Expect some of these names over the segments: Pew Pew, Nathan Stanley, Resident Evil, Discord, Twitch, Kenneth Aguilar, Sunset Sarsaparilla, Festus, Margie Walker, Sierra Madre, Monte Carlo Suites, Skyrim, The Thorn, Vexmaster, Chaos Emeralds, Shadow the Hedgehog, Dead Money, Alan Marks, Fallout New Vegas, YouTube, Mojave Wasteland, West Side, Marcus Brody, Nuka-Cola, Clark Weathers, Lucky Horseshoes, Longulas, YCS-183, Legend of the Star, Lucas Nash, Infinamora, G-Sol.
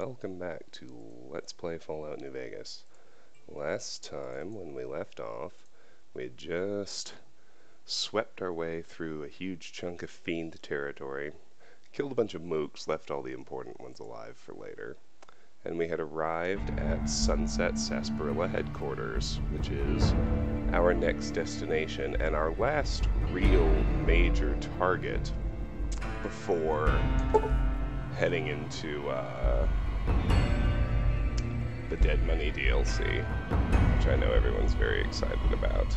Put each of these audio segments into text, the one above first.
welcome back to Let's Play Fallout New Vegas. Last time, when we left off, we had just swept our way through a huge chunk of fiend territory, killed a bunch of mooks, left all the important ones alive for later, and we had arrived at Sunset Sarsaparilla headquarters, which is our next destination and our last real major target before heading into the Dead Money DLC, which I know everyone's very excited about.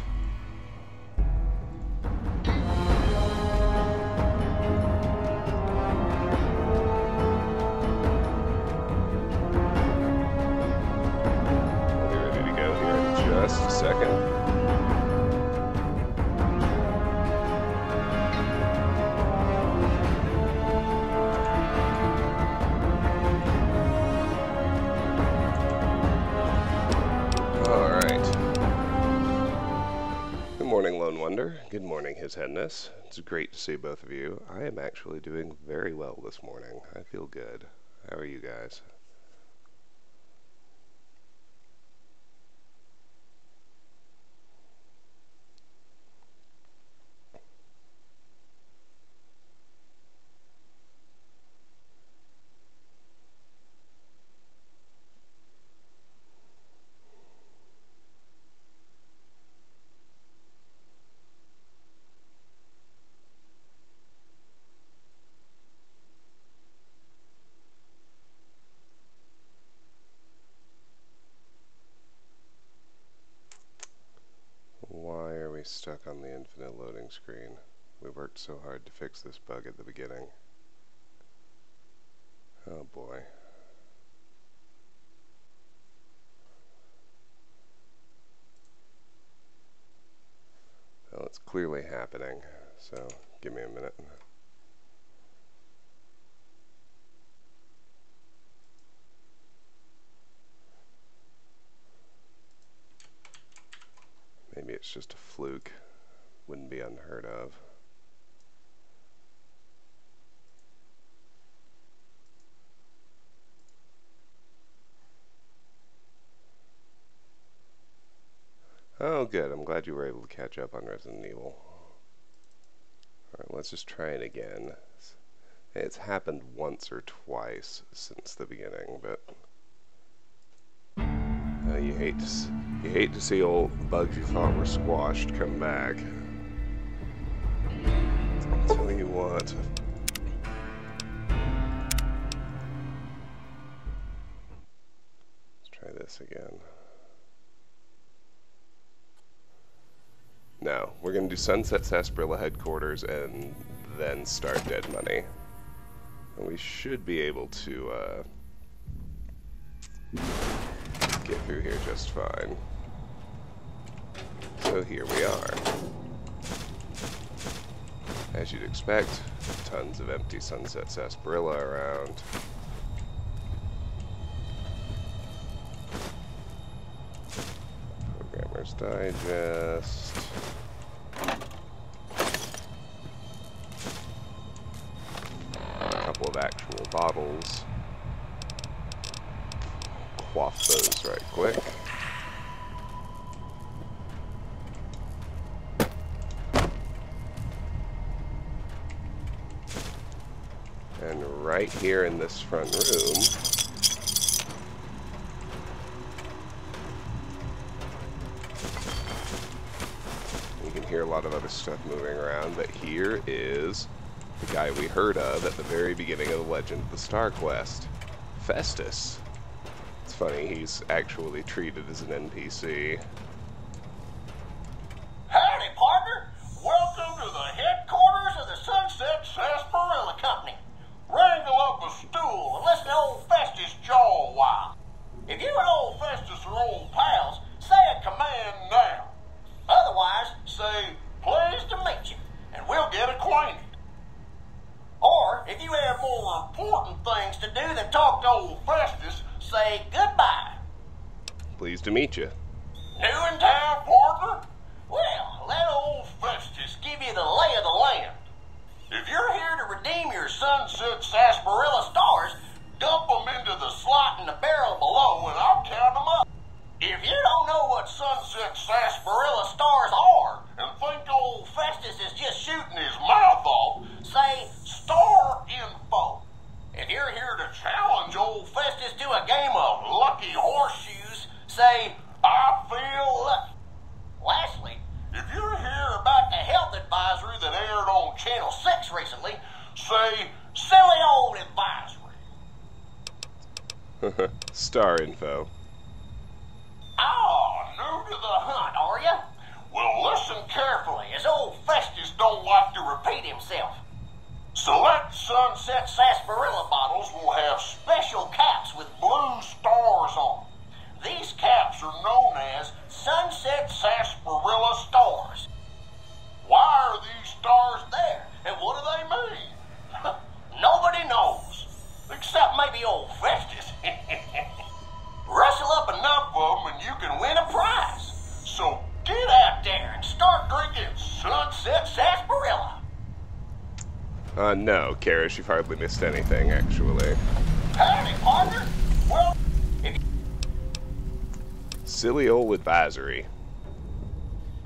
I'll be ready to go here in just a second. Good morning, His Headness. It's great to see both of you. I am actually doing very well this morning. I feel good. How are you guys? Stuck on the infinite loading screen. We worked so hard to fix this bug at the beginning. Oh boy. Well, it's clearly happening, so give me a minute. Maybe it's just a fluke. Wouldn't be unheard of. Oh, good. I'm glad you were able to catch up on Resident Evil. Alright, let's just try it again. It's happened once or twice since the beginning, but... You hate to see old bugs you thought were squashed come back. I'll tell you what. Let's try this again. No, we're going to do Sunset Sarsaparilla headquarters and then start Dead Money. And we should be able to, get through here just fine. So here we are. As you'd expect, tons of empty Sunset Sarsaparilla around. Programmer's Digest. A couple of actual bottles. Quaff those right quick. And right here in this front room, we can hear a lot of other stuff moving around, but here is the guy we heard of at the very beginning of the Legend of the Star quest, Festus. It's funny, he's actually treated as an NPC. Howdy, partner! Welcome to the headquarters of the Sunset Sarsaparilla Company. Wrangle up a stool and listen to old Festus jaw a while. If you and old Festus are old pals, say a command now. Otherwise, say, pleased to meet you, and we'll get acquainted. Or, if you have more important things to do than talk to old Festus, say goodbye. Pleased to meet you. New in town, partner? Well, let old Festus give you the lay of the land. If you're here to redeem your Sunset Sarsaparilla stars, dump them into the slot. Star info. Oh, new to the hunt, are you? Well, listen carefully, as old Festus don't like to repeat himself. Select Sunset Sarsaparilla bottles will have special caps with blue stars on them. These caps are known as Sunset Sarsaparilla stars. Why are these stars there, and what do they mean? Nobody knows, except maybe old Festus. Rustle up enough of them and you can win a prize. So get out there and start drinking Sunset Sarsaparilla. No, Karish, you've hardly missed anything, actually. Howdy, partner! Well, if silly old advisory.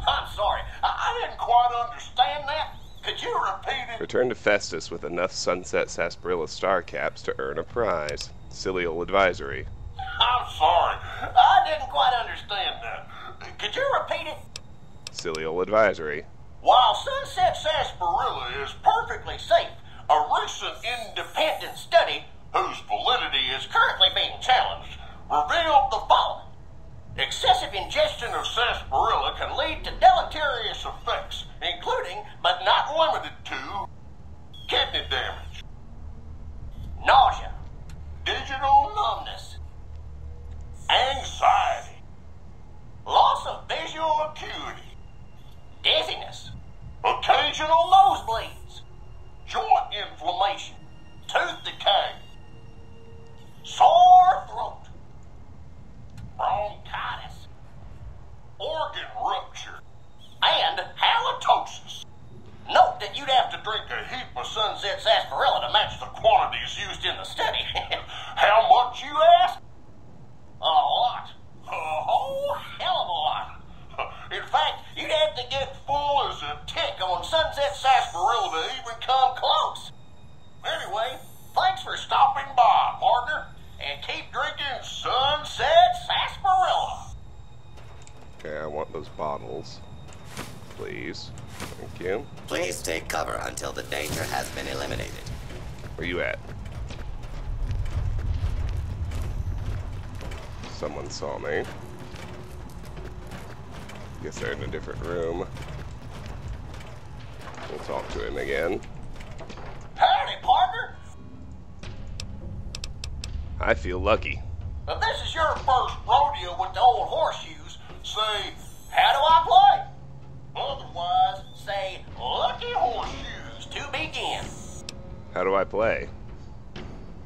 I'm sorry, I didn't quite understand that. Could you repeat it? Return to Festus with enough Sunset Sarsaparilla star caps to earn a prize. Silly old advisory. I'm sorry, I didn't quite understand that. Could you repeat it? Silly old advisory. While Sunset Sarsaparilla is perfectly safe, a recent independent study, whose validity is currently being challenged, revealed the following. Excessive ingestion of sarsaparilla can lead to deleterious effects, including, but not limited to, kidney damage, nausea, digital numbness, anxiety, loss of visual acuity, dizziness, occasional nosebleeds, joint inflammation, tooth decay, sore throat, bronchitis, organ rupture, and halitosis. Note that you'd have to drink a heap of Sunset Sarsaparilla to match the quantities used in the study. How much, you ask? A lot. A whole hell of a lot. In fact, you'd have to get full as a tick on Sunset Sarsaparilla to even come close. Anyway, thanks for stopping by, partner, and keep drinking Sunset Sarsaparilla. Okay, I want those bottles. Please. Thank you. Please take cover until the danger has been eliminated. Where you at? Someone saw me. Guess they're in a different room. We'll talk to him again. Howdy, partner! I feel lucky. If this is your first rodeo with the old horseshoes, say, how do I play? Otherwise, say, Lucky Horseshoes to begin. How do I play?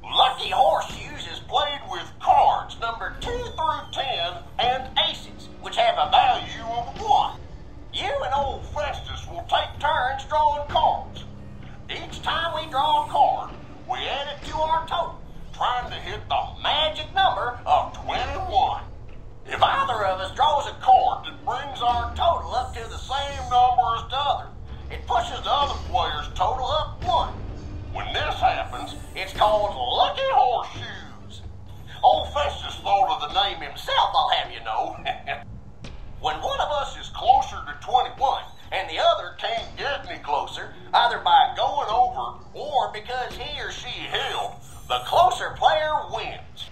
Lucky Horseshoes is played with cards numbered 2 through 10 and aces, which have a value of 1. You and old Festus will take turns drawing cards. Each time we draw a card, we add it to our total, trying to hit the magic number of 21. If either of us draws a card that brings our total up to the same number as the other, it pushes the other player's total up 1. When this happens, it's called Lucky Horseshoes. Old Festus thought of the name himself, I'll have you know. When one of us is closer to 21 and the other can't get any closer, either by going over or because he or she held, the closer player wins.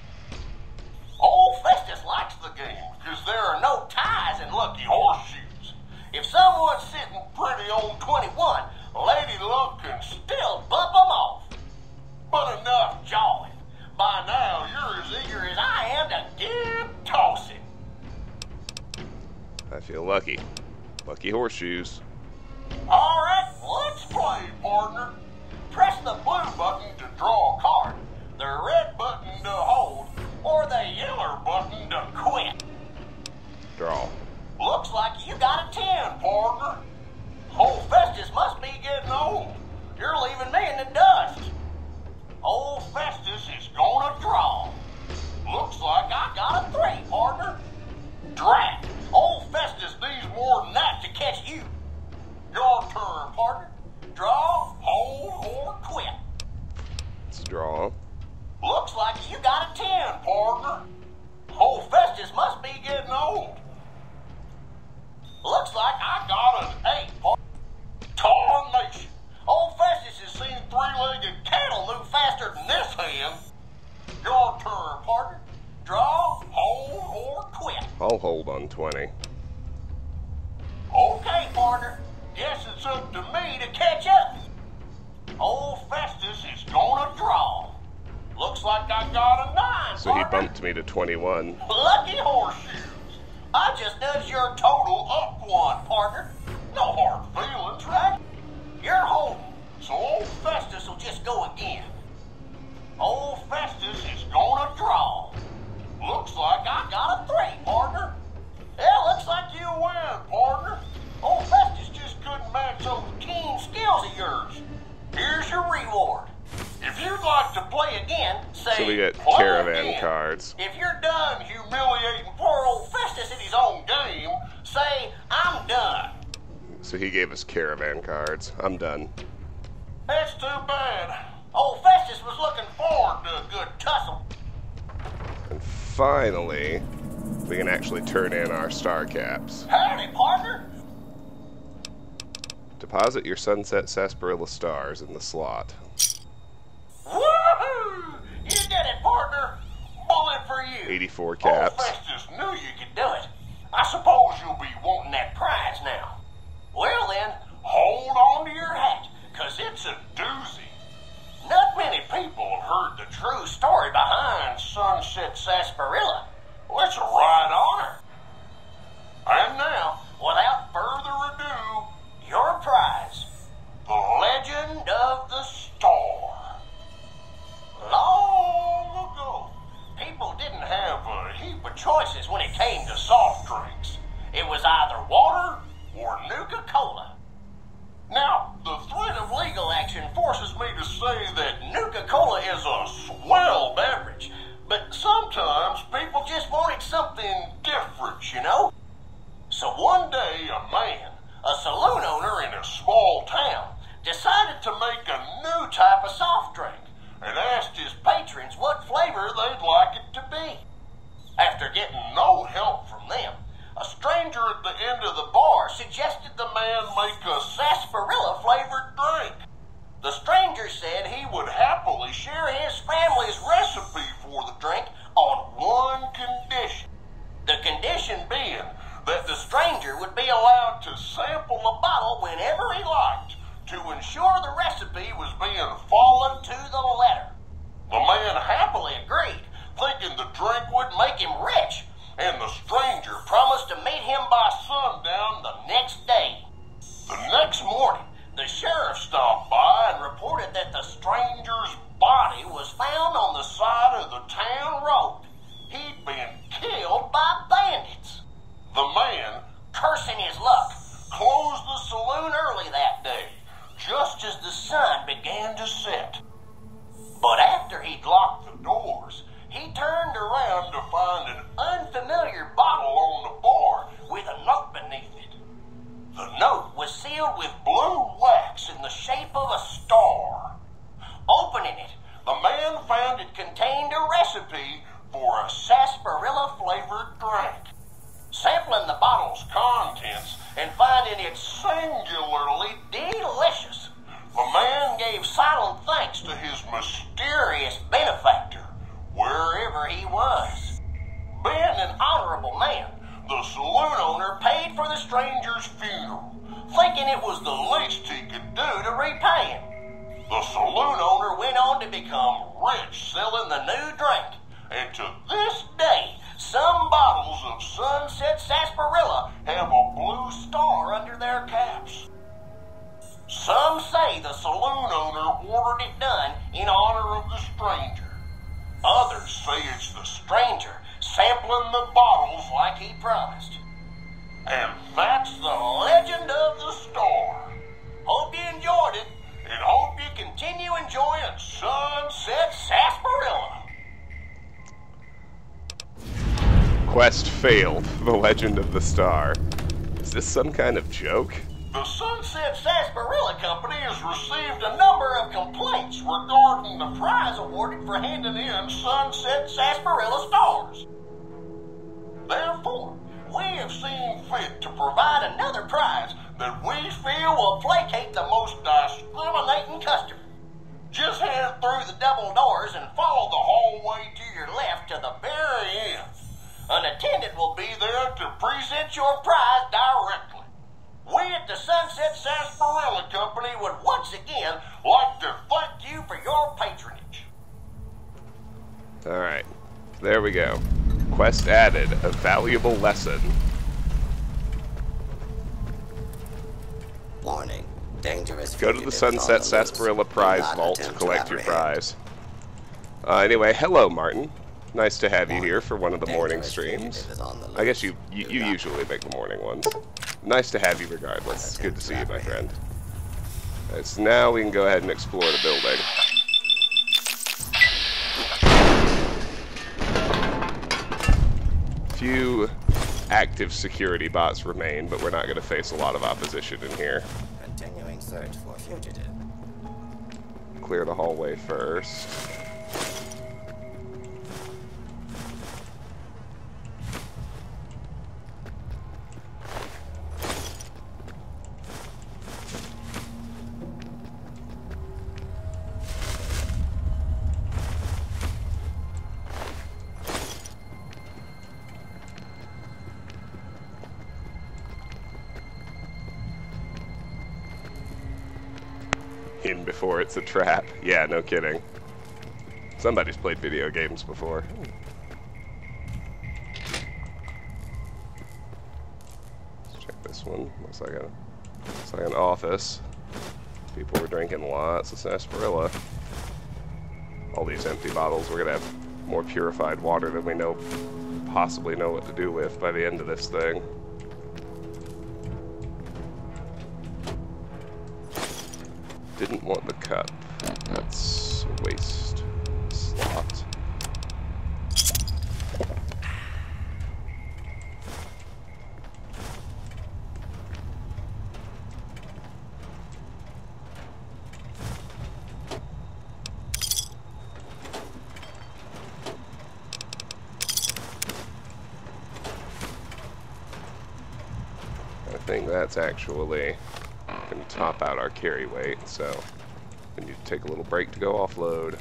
Old Festus likes the game because there are no ties in Lucky Horseshoes. If someone's sitting pretty on 21, Lady Luck can still bump them off. But enough jawing. By now, you're as eager as I am to get tossing. I feel lucky. Lucky Horseshoes. All right, let's play, partner. Press the blue button to draw a card, the red button to hold, or the yellow button to quit. Draw. Looks like you got a 10, partner. Old Festus must be getting old. You're leaving me in the dust. Old Festus is gonna draw. Looks like I got a 3, partner. Drat. Old Festus needs more than that to catch you. Your turn, partner. Draw, hold, or quit. Let's draw. Looks like you got a 10, partner. Old Festus must be getting old. Looks like I got an 8, partner. Tarnation! Old Festus has seen three-legged cattle move faster than this hand. Your turn, partner. I'll hold on 20. Okay, partner. Guess it's up to me to catch up. Old Festus is gonna draw. Looks like I got a 9, so partner. He bumped me to 21. Lucky Horseshoes. I just nudged your total up 1, partner. No hard feelings, right? You're holding, so old Festus will just go again. Old Festus is gonna draw. Looks like I got a 3, partner. Yeah, looks like you win, partner. Old Festus just couldn't match those keen skills of yours. Here's your reward. If you'd like to play again, say so we get caravan again. Cards. If you're done humiliating poor old Festus in his own game, say, I'm done. So he gave us caravan cards. I'm done. That's too bad. Old Festus was looking forward to a good tussle. And finally, we can actually turn in our star caps. Howdy, partner. Deposit your Sunset Sarsaparilla stars in the slot. Woohoo! You did it, partner. Bullet for you. 84 caps. Old Festus knew you could do it. I suppose you'll be wanting that prize now. Well then, hold on to your hat, cause it's a doozy. Not many people have heard the true story behind Sunset Sarsaparilla. Well, it's a right honor. And now, without further ado, your prize, The Legend of the Star. Long ago, people didn't have a heap of choices when it came to soft drinks. It was either water or Nuka-Cola. Now, the threat of legal action forces me to say that Nuka-Cola is a swell beverage, but sometimes people just wanted something different, you know? So one day, a man, a saloon owner in a small town, decided to make a new type of soft drink and asked his patrons what flavor they'd like it to be. After getting no help from them, a stranger at the end of the bar suggested the man make a sarsaparilla-flavored drink. The stranger said he would happily share his family's recipe for the drink on one condition. The condition being that the stranger would be allowed to sample the bottle whenever he liked to ensure the recipe was being followed to the letter. The man happily agreed, thinking the drink would make him rich, and the stranger promised to meet him by sundown the next day. The next morning, the sheriff stopped by and reported that the stranger's body was found on the side of the town road. He'd been killed by bandits. The man, cursing his luck, closed the saloon early that day, just as the sun began to set. But after he'd locked the doors, he turned around to find an unfamiliar bottle on the bar with a note beneath it. The note was sealed with blue wax in the shape of a star. Opening it, the man found it contained a recipe for a sarsaparilla-flavored drink. Sampling the bottle's contents and finding it singularly delicious, the man gave silent thanks to his mysterious benefactor, wherever he was. Being an honorable man, the saloon owner paid for the stranger's funeral, thinking it was the least he could do to repay him. The saloon owner went on to become rich selling the new drink, and to this day, some bottles of Sunset Sarsaparilla have a blue star under their caps. Some say the saloon owner ordered it done in honor of the stranger. Others say it's the stranger sampling the bottles like he promised. And that's The Legend of the Star. Hope you enjoyed it, and hope you continue enjoying Sunset Sarsaparilla. Quest failed. The Legend of the Star. Is this some kind of joke? The Sunset Sarsaparilla Company has received a number of complaints regarding the prize awarded for handing in Sunset Sarsaparilla stars. Therefore, we have seen fit to provide another prize that we feel will placate the most discriminating customer. Just head through the double doors and follow the hallway to your left to the very end. An attendant will be there There we go. Quest added, a valuable lesson. Warning. Dangerous. Go to the Sunset Sarsaparilla prize vault to collect your prize. Anyway, hello Martin. Nice to have you here for one of the morning streams. I guess you usually make the morning ones. Nice to have you regardless. It's good to see you, my friend. Alright, so now we can go ahead and explore the building. Few active security bots remain, but we're not going to face a lot of opposition in here. Continuing search for fugitive. Clear the hallway first. Before it's a trap. Yeah, no kidding. Somebody's played video games before. Let's check this one. Looks like an office. People were drinking lots of sarsaparilla. All these empty bottles. We're gonna have more purified water than we possibly know what to do with by the end of this thing. Didn't want the cup. That's a waste slot. I think that's actually can top out our carry weight, so we need to take a little break to go offload.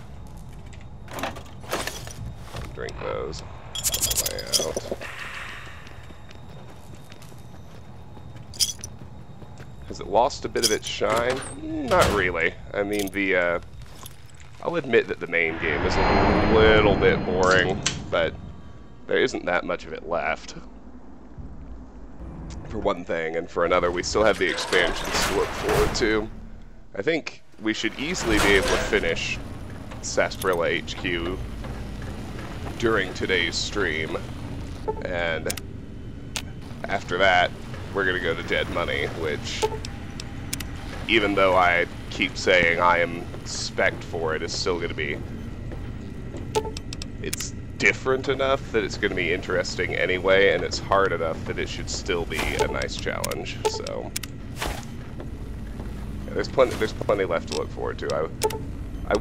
Drink those on the way out. Has it lost a bit of its shine? Not really. I mean, the I'll admit that the main game is a little bit boring, but there isn't that much of it left. For one thing, and for another, we still have the expansions to look forward to. I think we should easily be able to finish Sarsaparilla HQ during today's stream, and after that, we're going to go to Dead Money, which, even though I keep saying I am spec'd for it, is still going to be... It's different enough that it's going to be interesting anyway, and it's hard enough that it should still be a nice challenge. So yeah, there's plenty left to look forward to. I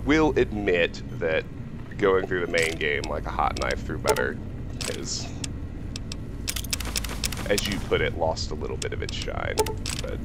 will admit that going through the main game like a hot knife through butter is, as you put it, lost a little bit of its shine. But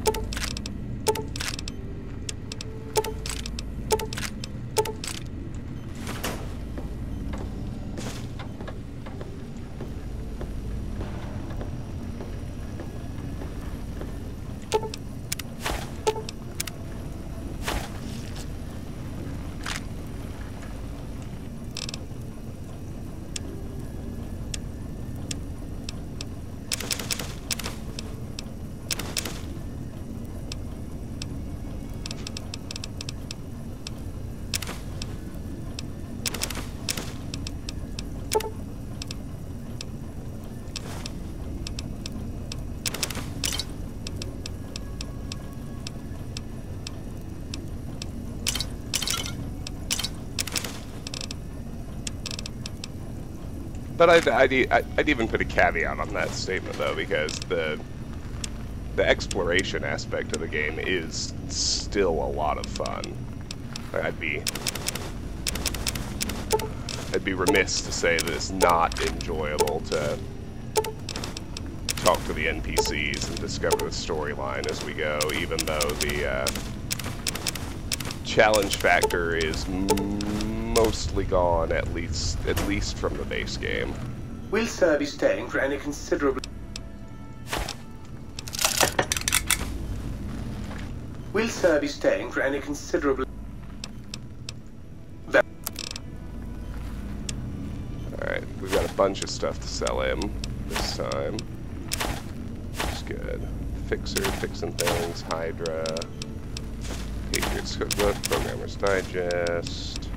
I'd even put a caveat on that statement, though, because the exploration aspect of the game is still a lot of fun. I'd be remiss to say that it's not enjoyable to talk to the NPCs and discover the storyline as we go, even though the challenge factor is mostly gone, at least from the base game. Will Sir be staying for any considerable? Will Sir be staying for any considerable? All right. We've got a bunch of stuff to sell him this time. It's good. Fixer, fixing things, Hydra, Patriots Cookbook, Programmer's Digest,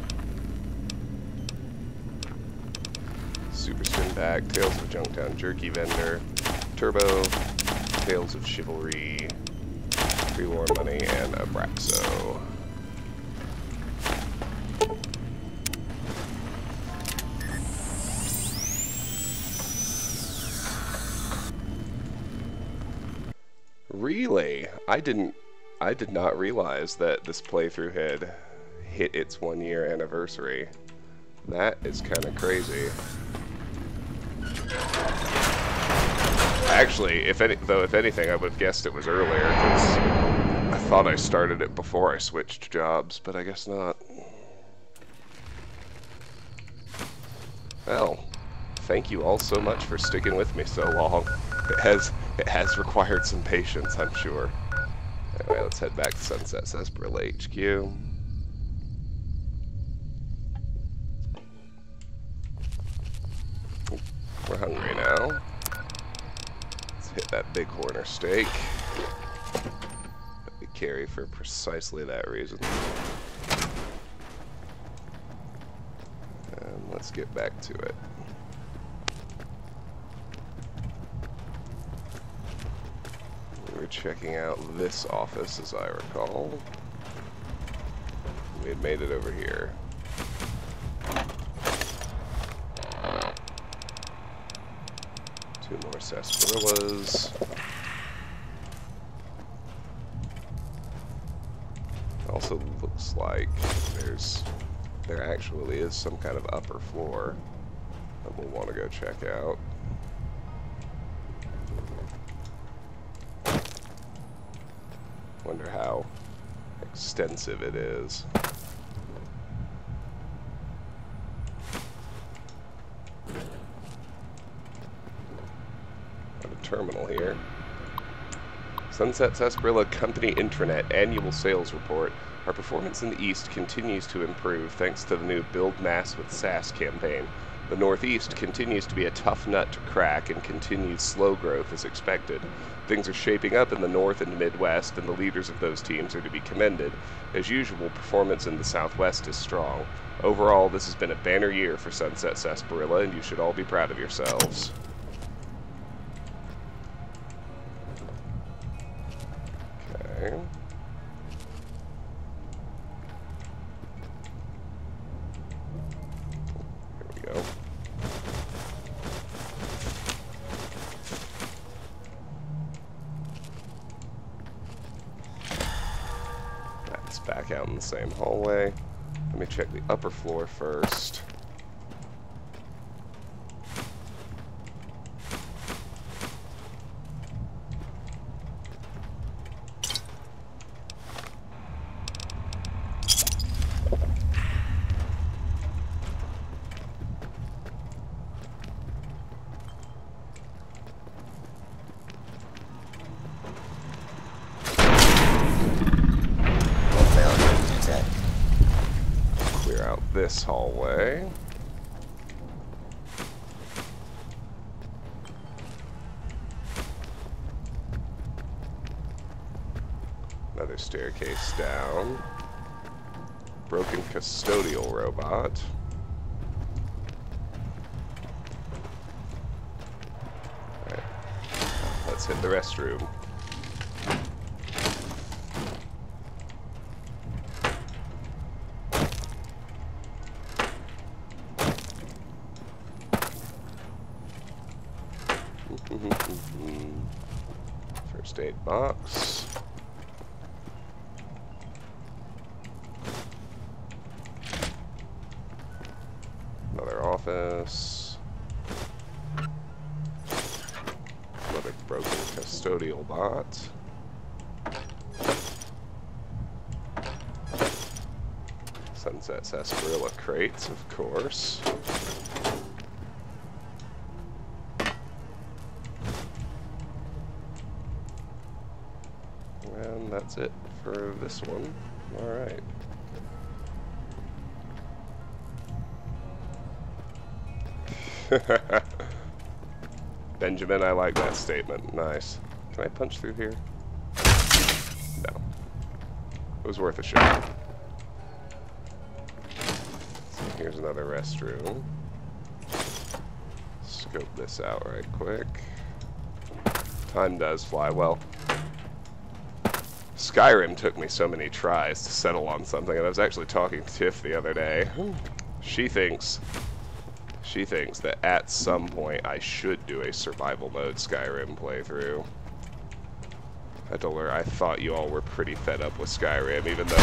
Super Spin Bag, Tales of Junktown Jerky Vendor, Turbo, Tales of Chivalry, Free War Money, and Abraxo. Really? I did not realize that this playthrough had hit its 1-year anniversary. That is kind of crazy. Actually, if anything, I would have guessed it was earlier, because I thought I started it before I switched jobs, but I guess not. Well, thank you all so much for sticking with me so long. It has required some patience, I'm sure. Anyway, let's head back to Sunset Sarsaparilla HQ. We're hungry now. Let's hit that bighorn steak that we carry for precisely that reason. And let's get back to it. We're checking out this office, as I recall. We had made it over here. Two more sarsaparillas. Also looks like there actually is some kind of upper floor that we'll want to go check out. Wonder how extensive it is. Got a terminal here. Sunset Sarsaparilla Company Intranet Annual Sales Report. Our performance in the East continues to improve thanks to the new Build Mass with SaaS campaign. The Northeast continues to be a tough nut to crack and continued slow growth as expected. Things are shaping up in the North and Midwest, and the leaders of those teams are to be commended. As usual, performance in the Southwest is strong. Overall, this has been a banner year for Sunset Sarsaparilla, and you should all be proud of yourselves. Okay. The same hallway. Let me check the upper floor first. This hallway. Another staircase down. Broken custodial robot. Alright, let's hit the restroom. First aid box. Another office. Another broken custodial bot. Sunset Sarsaparilla crates, of course. That's it for this one. Alright. Benjamin, I like that statement. Nice. Can I punch through here? No. It was worth a shot. So here's another restroom. Scope this out right quick. Time does fly. Well, Skyrim took me so many tries to settle on something, and I was actually talking to Tiff the other day. She thinks that at some point I should do a survival mode Skyrim playthrough. I told her I thought you all were pretty fed up with Skyrim, even though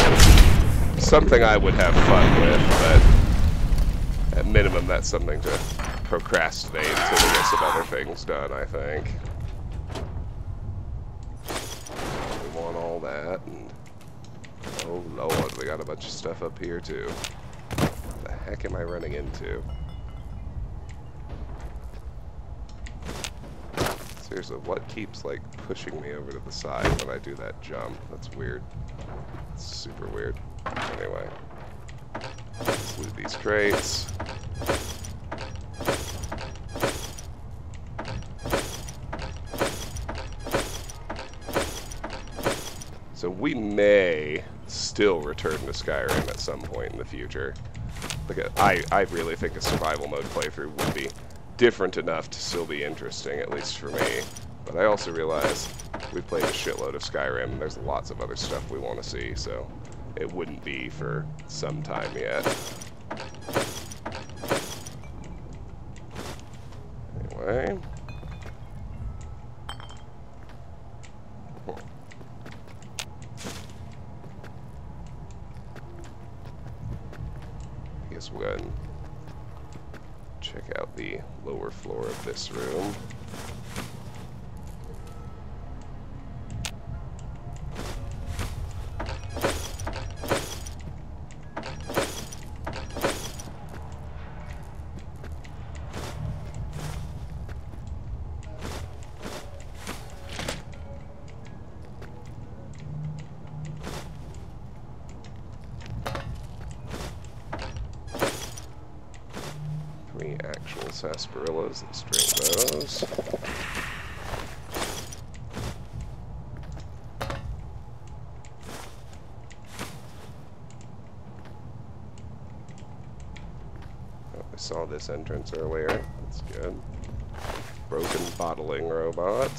it's something I would have fun with, but at minimum that's something to procrastinate until we get some other things done, I think. We want all that, and oh lord, we got a bunch of stuff up here too. What the heck am I running into? Seriously, what keeps, like, pushing me over to the side when I do that jump? That's weird. It's super weird. Anyway. Let's loot these crates. So we may still return to Skyrim at some point in the future. Because I really think a survival mode playthrough would be different enough to still be interesting, at least for me. But I also realize we played a shitload of Skyrim, and there's lots of other stuff we want to see, so it wouldn't be for some time yet. Anyway. I guess we'll go ahead and check out the lower floor of this room. Sarsaparillas, let's drink those. Oh, I saw this entrance earlier. That's good. Broken bottling robot.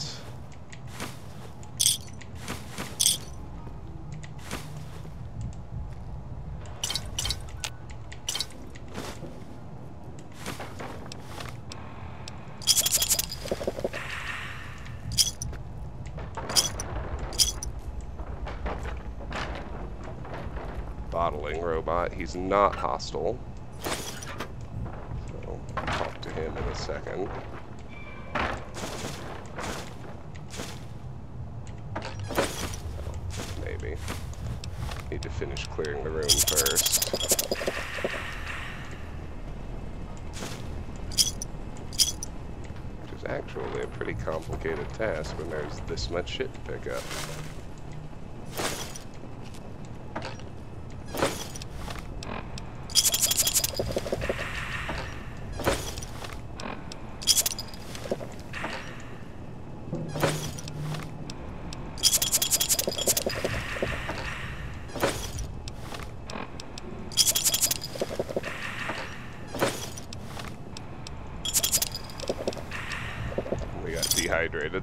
He's not hostile, so I'll talk to him in a second. Maybe. Need to finish clearing the room first. Which is actually a pretty complicated task when there's this much shit to pick up.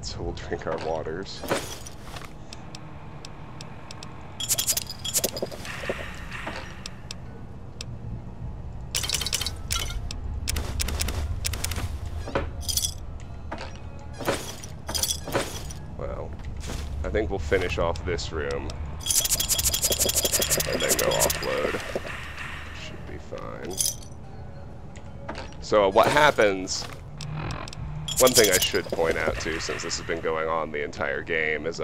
So we'll drink our waters. Well, I think we'll finish off this room and then go offload. Should be fine. So what happens... One thing I should point out, too, since this has been going on the entire game, is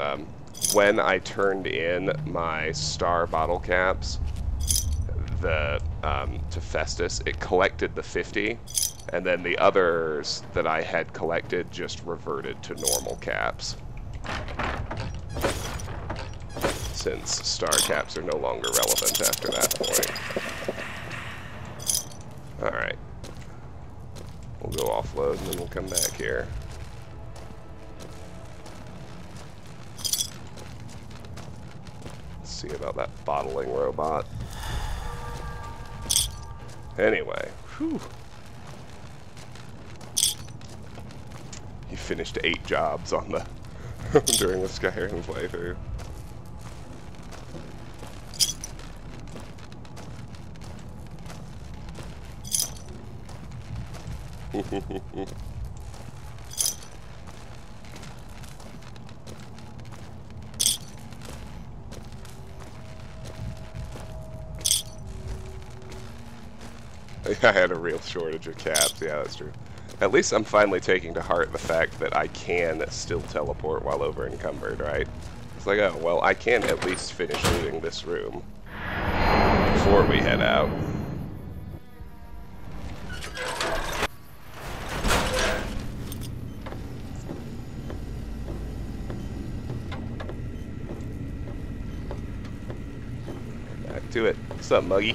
when I turned in my star bottle caps to Festus, it collected the 50, and then the others that I had collected just reverted to normal caps. Since star caps are no longer relevant after that point. Alright. We'll go offload and then we'll come back here. Let's see about that bottling robot. Anyway, whew. He finished 8 jobs on the during the Skyrim playthrough. I had a real shortage of caps, yeah, that's true. At least I'm finally taking to heart the fact that I can still teleport while over encumbered, right? It's like, oh, well, I can at least finish looting this room before we head out. Back to it. What's up, Muggy?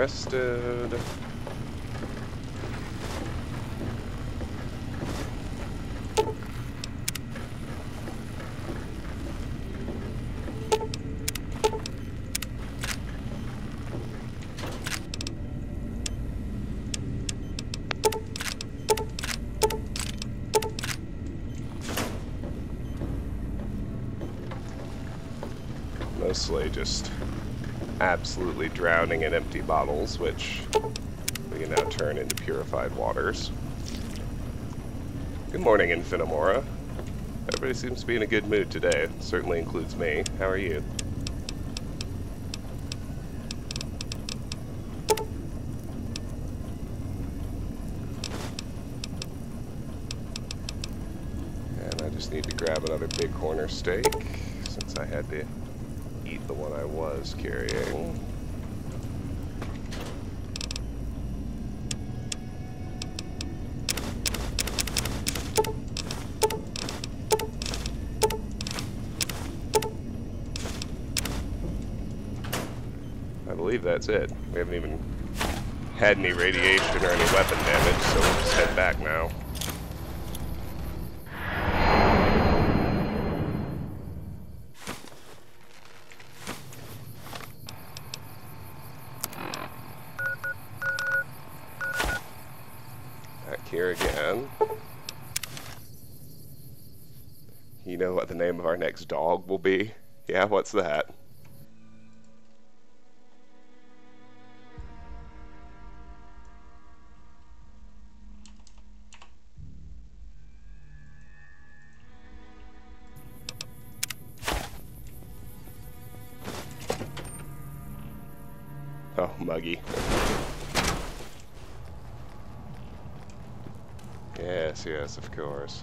Rested. Mostly just absolutely drowning in empty bottles, which we can now turn into purified waters. Good morning, Infinamora. Everybody seems to be in a good mood today. It certainly includes me. How are you? And I just need to grab another big corner steak, since I had to eat the one I was carrying. I believe that's it. We haven't even had any radiation or any weapon damage, so we'll just head back now. The name of our next dog will be? Yeah, what's that? Oh, Muggy. Yes, yes, of course.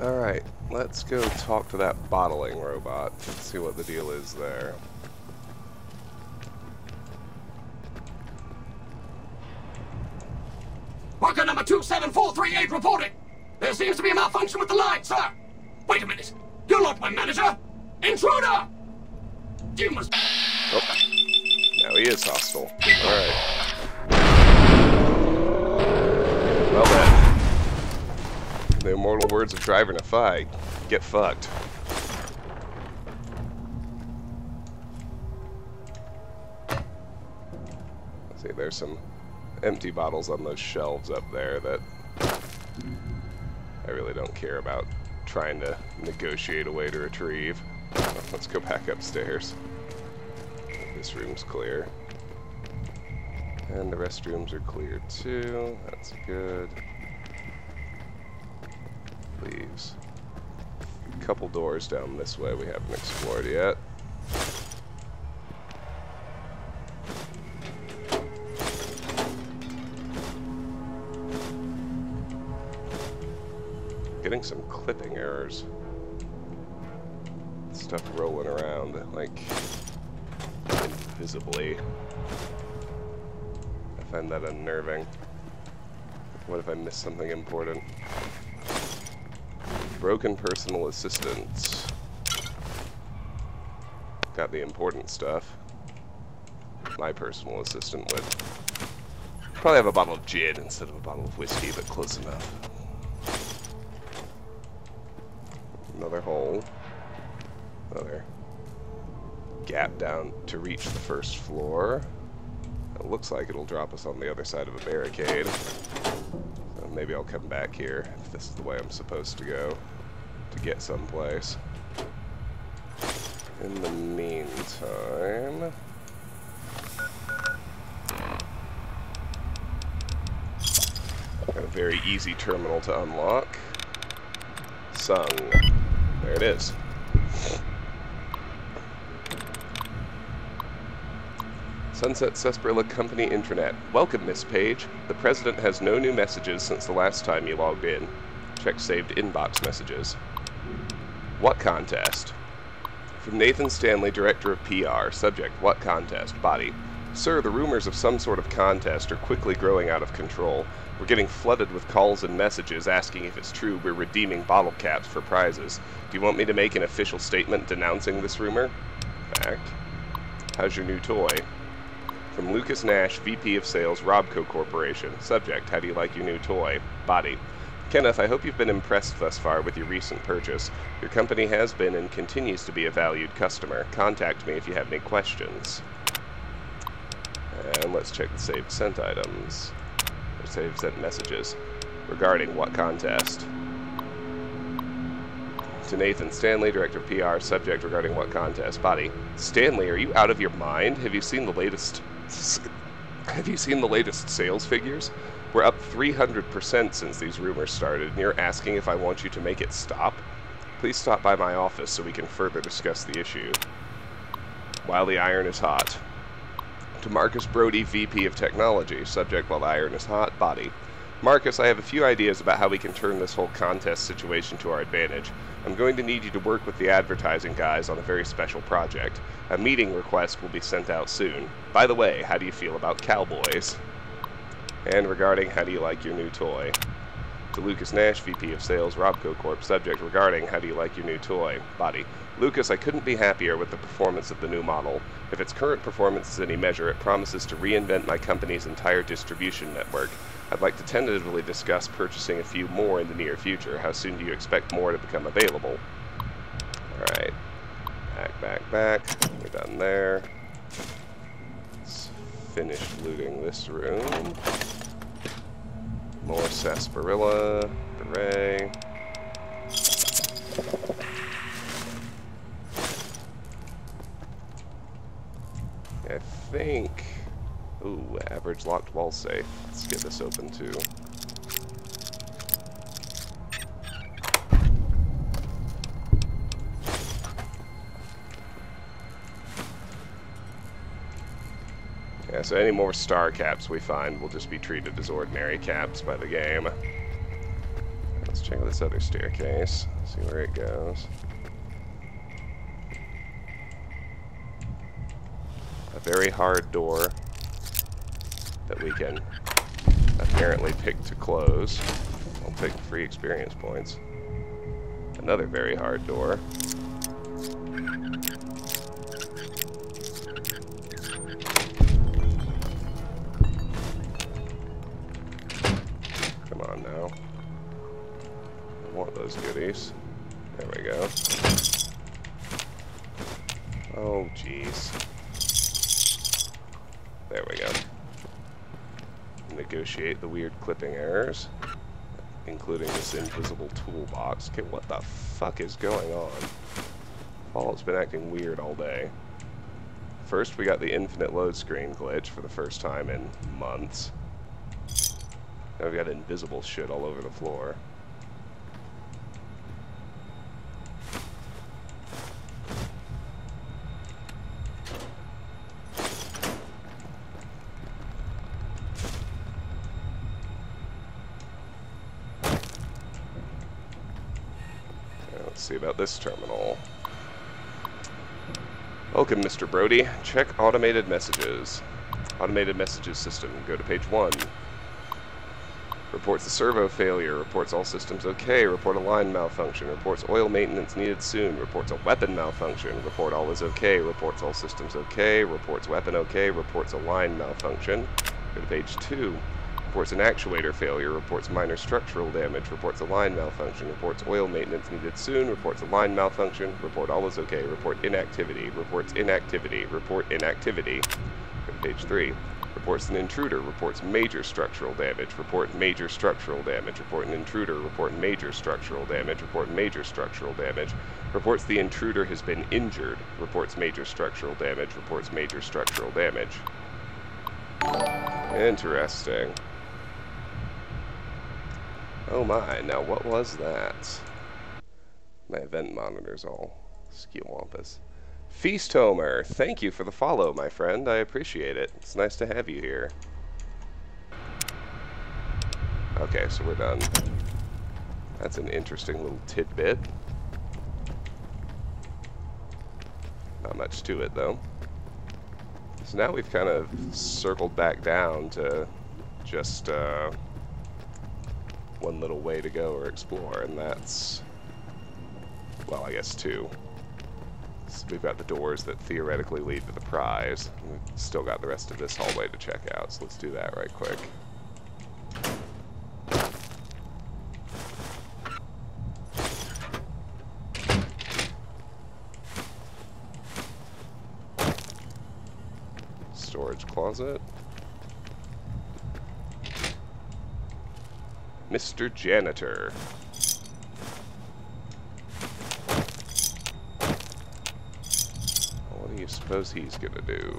Alright, let's go talk to that bottling robot and see what the deal is there. Worker number 27438 reporting! There seems to be a malfunction with the line, sir! Wait a minute! You're not my manager! Intruder! You must... Oh. Now he is hostile. Alright. Well then. The immortal words of driving a fight. Get fucked. Let's see, there's some empty bottles on those shelves up there that I really don't care about trying to negotiate a way to retrieve. Let's go back upstairs. This room's clear. And the restrooms are clear too. That's good. Leaves. A couple doors down this way we haven't explored yet. Getting some clipping errors. Stuff rolling around like invisibly. I find that unnerving. What if I missed something important? Broken personal assistance. Got the important stuff. My personal assistant would probably have a bottle of gin instead of a bottle of whiskey, but close enough. Another hole. Another gap down to reach the first floor. It looks like it'll drop us on the other side of a barricade. So maybe I'll come back here if this is the way I'm supposed to go to get someplace. In the meantime... got a very easy terminal to unlock. Sung. There it is. Sunset Sarsaparilla Company Intranet. Welcome, Miss Page. The President has no new messages since the last time you logged in. Check saved inbox messages. What contest? From Nathan Stanley, Director of PR. Subject, what contest? Body. Sir, the rumors of some sort of contest are quickly growing out of control. We're getting flooded with calls and messages asking if it's true we're redeeming bottle caps for prizes. Do you want me to make an official statement denouncing this rumor? Fact. How's your new toy? From Lucas Nash, VP of Sales, Robco Corporation. Subject, how do you like your new toy? Body. Kenneth, I hope you've been impressed thus far with your recent purchase. Your company has been and continues to be a valued customer. Contact me if you have any questions. And let's check the saved sent items. Or saved sent messages. Regarding what contest? To Nathan Stanley, Director of PR. Subject, regarding what contest? Body. Stanley, are you out of your mind? Have you seen the latest... have you seen the latest sales figures? We're up 300% since these rumors started, and you're asking if I want you to make it stop? Please stop by my office so we can further discuss the issue. While the iron is hot. To Marcus Brody, VP of Technology. Subject, while the iron is hot. Body. Marcus, I have a few ideas about how we can turn this whole contest situation to our advantage. I'm going to need you to work with the advertising guys on a very special project. A meeting request will be sent out soon. By the way, how do you feel about cowboys? And regarding how do you like your new toy? To Lucas Nash, VP of Sales, Robco Corp. Subject, regarding how do you like your new toy? Body. Lucas, I couldn't be happier with the performance of the new model. If its current performance is any measure, it promises to reinvent my company's entire distribution network. I'd like to tentatively discuss purchasing a few more in the near future. How soon do you expect more to become available? Alright. Back. We're done there. Let's finish looting this room. More sarsaparilla. Hooray. I think... ooh, average locked wall safe. Let's get this open too. Yeah, so any more star caps we find will just be treated as ordinary caps by the game. Let's check out this other staircase, see where it goes. A very hard door that we can apparently pick to close. I'll pick free experience points. Another very hard door. Come on now. I want those goodies. There we go. Oh, jeez. There we go. Negotiate the weird clipping errors, including this invisible toolbox. Okay, what the fuck is going on? Fallout's been acting weird all day. First, we got the infinite load screen glitch for the first time in months. Now we got invisible shit all over the floor. About this terminal. Welcome, Mr. Brody. Check automated messages. Automated messages system. Go to page 1. Reports the servo failure. Reports all systems okay. Report a line malfunction. Reports oil maintenance needed soon. Reports a weapon malfunction. Report all is okay. Reports all systems okay. Reports weapon okay. Reports a line malfunction. Go to page 2. Reports an actuator failure. Reports minor structural damage. Reports a line malfunction. Reports oil maintenance needed soon. Reports a line malfunction. Report all is okay. Report inactivity. Reports inactivity. Report inactivity. Go to page 3. Reports an intruder. Reports major structural damage. Report major structural damage. Report an intruder. Report major structural damage. Report major structural damage. Reports the intruder has been injured. Reports major structural damage. Reports major structural damage. Interesting. Oh my, now what was that? My event monitor's all skewampus. Feast Homer, thank you for the follow, my friend. I appreciate it. It's nice to have you here. Okay, so we're done. That's an interesting little tidbit. Not much to it, though. So now we've kind of circled back down to just one little way to go or explore, and that's, well, I guess two. So we've got the doors that theoretically lead to the prize. We've still got the rest of this hallway to check out, so let's do that right quick. Storage closet. Mr. Janitor. You suppose he's gonna do?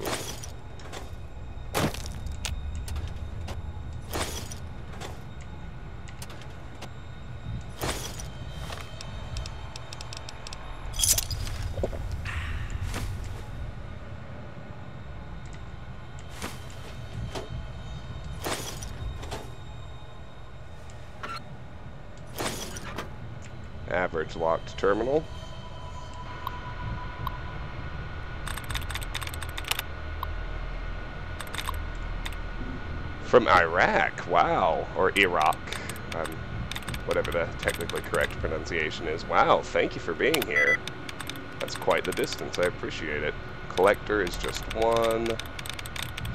Average locked terminal. From Iraq, wow, or Iraq, whatever the technically correct pronunciation is. Wow, thank you for being here. That's quite the distance, I appreciate it. Collector is just one.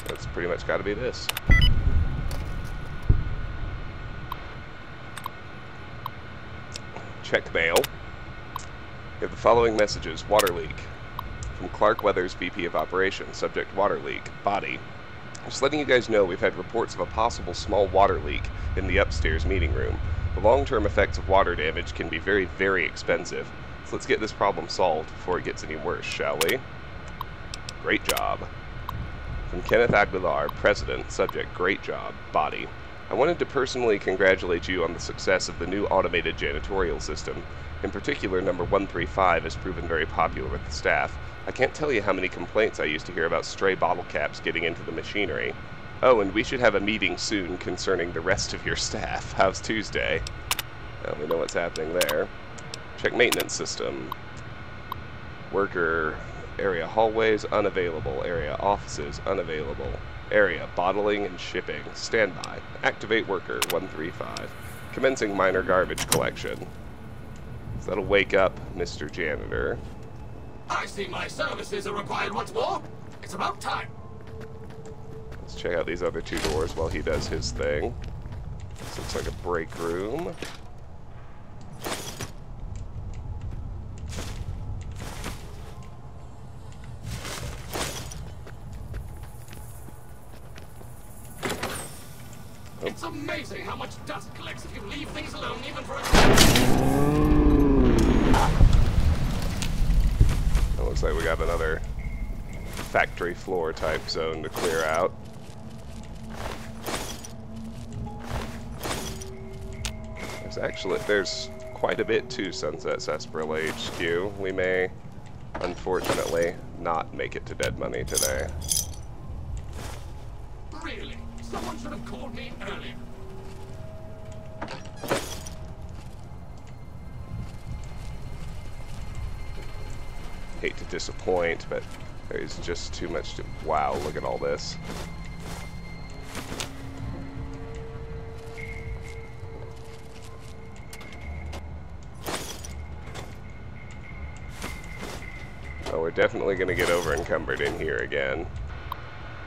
That's pretty much gotta be this. Checkmail. We have the following messages. Water leak. From Clark Weathers, VP of Operations. Subject: water leak. Body. Just letting you guys know we've had reports of a possible small water leak in the upstairs meeting room. The long-term effects of water damage can be very, very expensive. So let's get this problem solved before it gets any worse, shall we? Great job. From Kenneth Aguilar, President, Subject, Great Job, Body. I wanted to personally congratulate you on the success of the new automated janitorial system. In particular, number 135 has proven very popular with the staff. I can't tell you how many complaints I used to hear about stray bottle caps getting into the machinery. Oh, and we should have a meeting soon concerning the rest of your staff. How's Tuesday? Well, we know what's happening there. Check maintenance system. Worker area hallways unavailable. Area offices unavailable. Area bottling and shipping. Standby. Activate worker 135. Commencing minor garbage collection. So that'll wake up Mr. Janitor. I see my services are required once more. It's about time. Let's check out these other two doors while he does his thing. This looks like a break room. Oh. It's amazing how much dust collects if you leave things alone, even for a... Looks like we got another factory floor type zone to clear out. There's quite a bit to Sunset Sarsaparilla HQ. We may, unfortunately, not make it to Dead Money today. Really? Someone should have called me earlier. Hate to disappoint, but there is just too much to... Wow, look at all this. we're definitely going to get over encumbered in here again.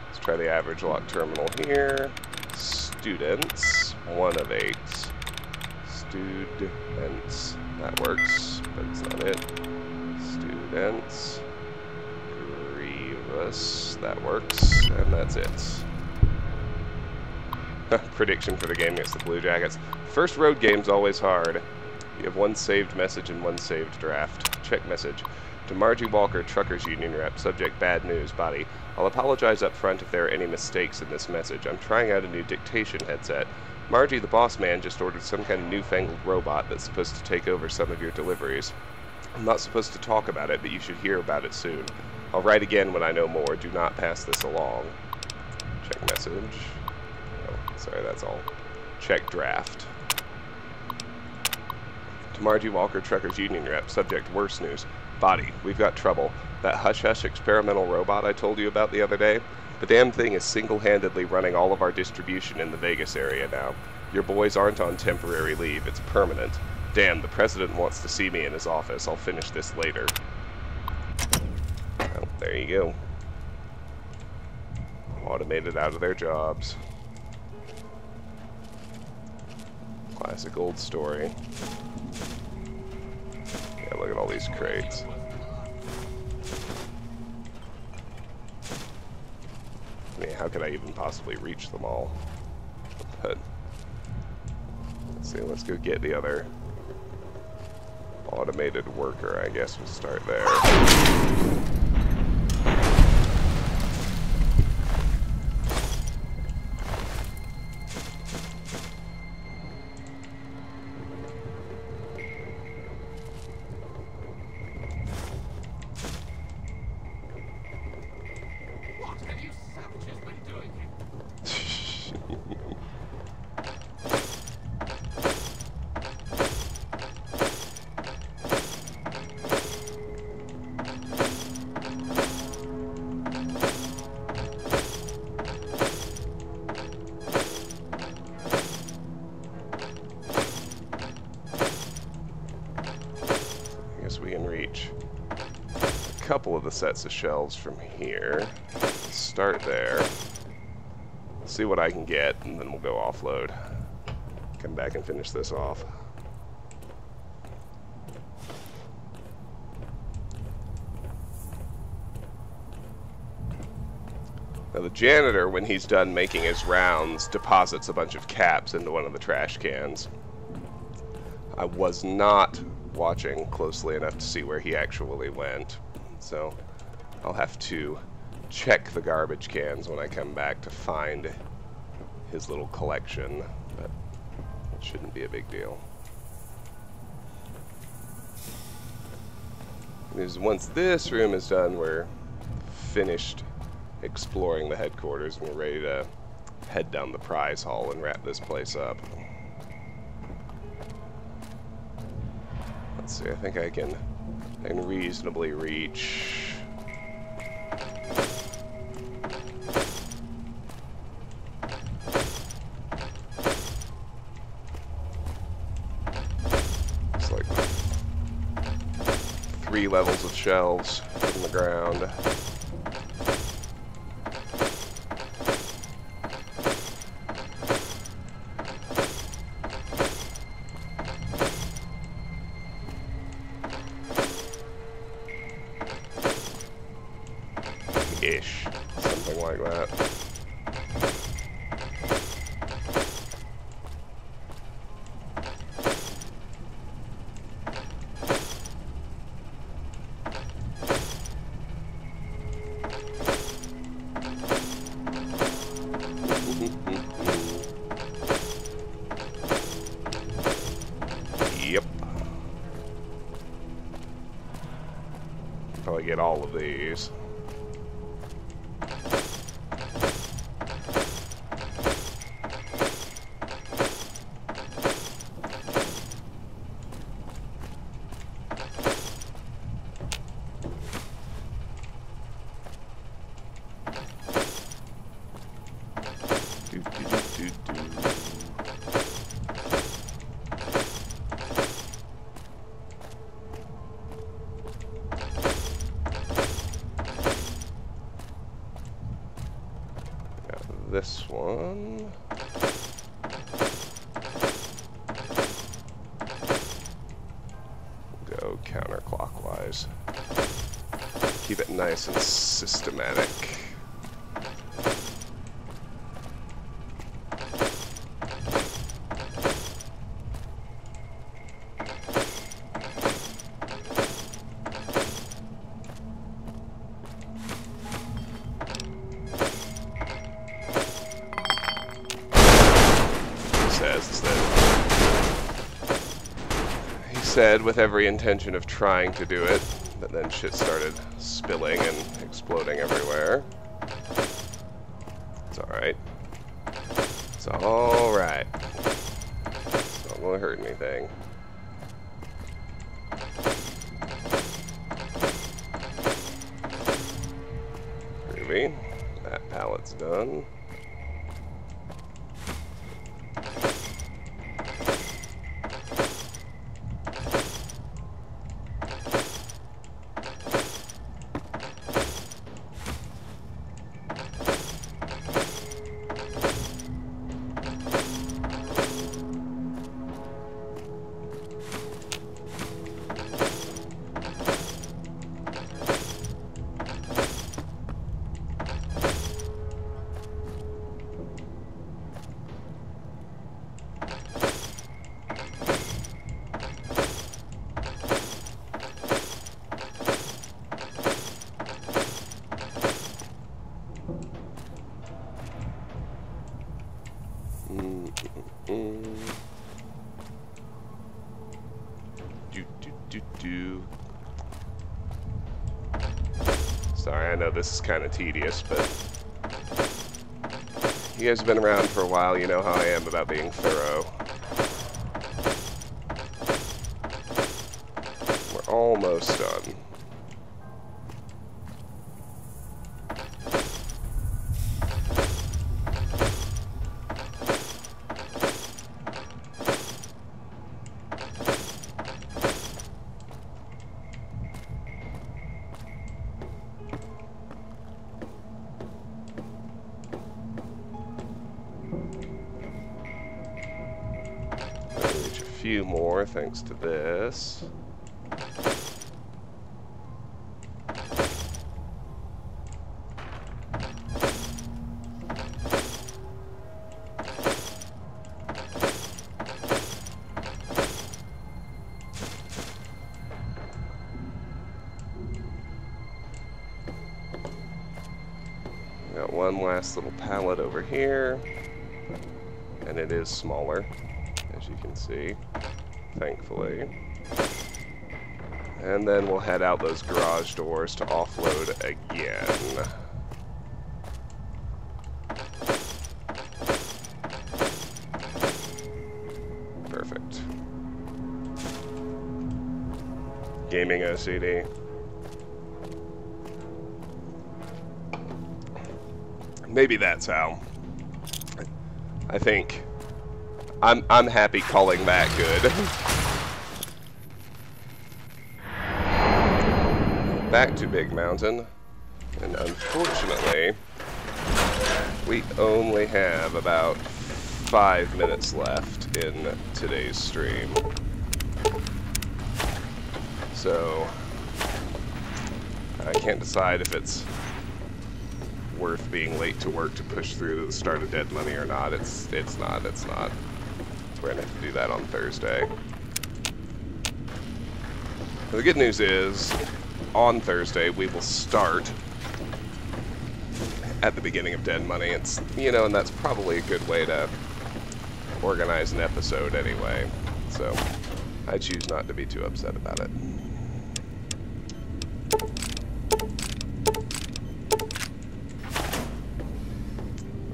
Let's try the average lot terminal here. Students, 1 of 8. Students, that works, but it's not it. Students, grievous, that works, and that's it. Prediction for the game against the Blue Jackets. First road game's always hard. You have 1 saved message and 1 saved draft. Check message. To Margie Walker, Truckers Union Rep. Subject, bad news. Body, I'll apologize up front if there are any mistakes in this message. I'm trying out a new dictation headset. Margie, the boss man, just ordered some kind of newfangled robot that's supposed to take over some of your deliveries. I'm not supposed to talk about it, but you should hear about it soon. I'll write again when I know more. Do not pass this along. Check message. Oh, sorry, that's all. Check draft. To Margie Walker, Truckers Union Rep. Subject, worse news. Body, we've got trouble. That hush-hush experimental robot I told you about the other day, the damn thing is single-handedly running all of our distribution in the Vegas area now. Your boys aren't on temporary leave, it's permanent. Damn, the president wants to see me in his office. I'll finish this later. Well, there you go. Automated out of their jobs. Classic old story. Yeah, look at all these crates. I mean, how could I even possibly reach them all? But let's see, let's go get the other automated worker, I guess we'll start there. Sets of shelves from here. Start there. See what I can get, and then we'll go offload. Come back and finish this off. Now the janitor, when he's done making his rounds, deposits a bunch of caps into one of the trash cans. I was not watching closely enough to see where he actually went, so I'll have to check the garbage cans when I come back to find his little collection, but it shouldn't be a big deal. Because once this room is done, we're finished exploring the headquarters and we're ready to head down the prize hall and wrap this place up. Let's see, I think I can reasonably reach. It's like 3 levels of shelves from the ground. this one. Go counterclockwise. Keep it nice and systematic. With every intention of trying to do it, but then shit started spilling and exploding everywhere. It's alright. It's alright. It's not gonna hurt anything. Groovy. That pallet's done. This is kind of tedious, but you guys have been around for a while, you know how I am about being thorough. We're almost done. Thanks to this. We got one last little pallet over here, and it is smaller, as you can see. Thankfully. And then we'll head out those garage doors to offload again. Perfect. Gaming OCD. Maybe that's how. I think I'm happy calling that good. Back to Big Mountain, and unfortunately, we only have about 5 minutes left in today's stream. So, I can't decide if it's worth being late to work to push through to the start of Dead Money or not. It's not. We're gonna have to do that on Thursday. But the good news is, on Thursday, we will start at the beginning of Dead Money. It's, you know, and that's probably a good way to organize an episode anyway. So I choose not to be too upset about it.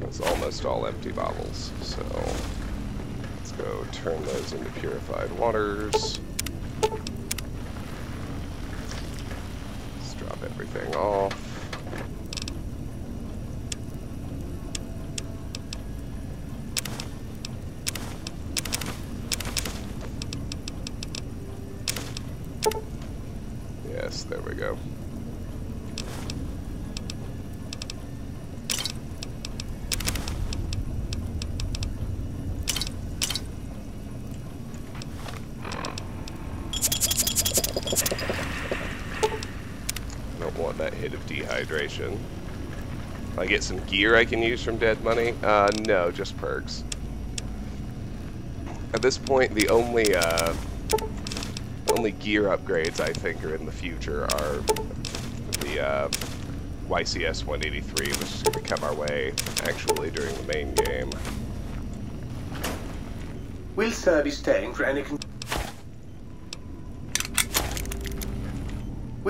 It's almost all empty bottles, so let's go turn those into purified waters. Everything off. Yes, there we go. I don't want that hit of dehydration. I get some gear I can use from Dead Money? No, just perks. At this point, the only gear upgrades I think are in the future are the YCS-183, which is going to come our way actually during the main game. Will Sir be staying for any a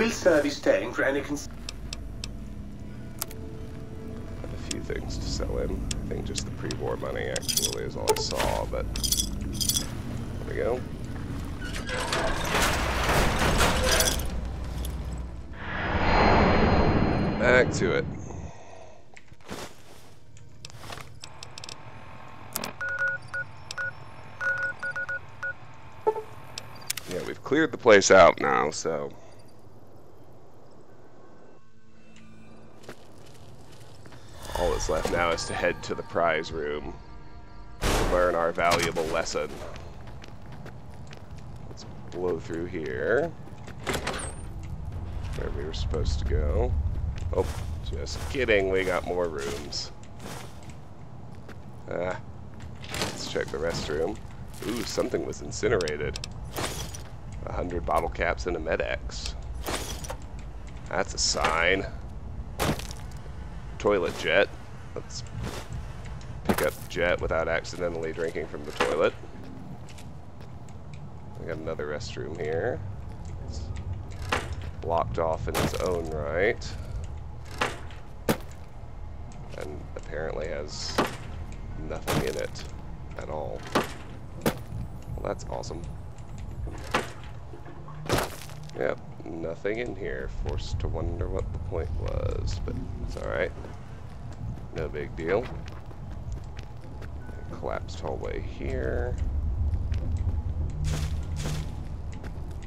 few things to sell him. I think just the pre-war money actually is all I saw, but there we go. Back to it. Yeah, we've cleared the place out now, so... all that's left now is to head to the prize room to learn our valuable lesson. Let's blow through here. Where we were supposed to go. Oh, just kidding, we got more rooms. Let's check the restroom. Ooh, something was incinerated. 100 bottle caps and a Medex. That's a sign. Toilet jet. Let's pick up the jet without accidentally drinking from the toilet. We got another restroom here. It's blocked off in its own right. And apparently has nothing in it at all. Well, that's awesome. Yep, nothing in here. Forced to wonder what the point was, but it's alright. No big deal. Collapsed hallway here.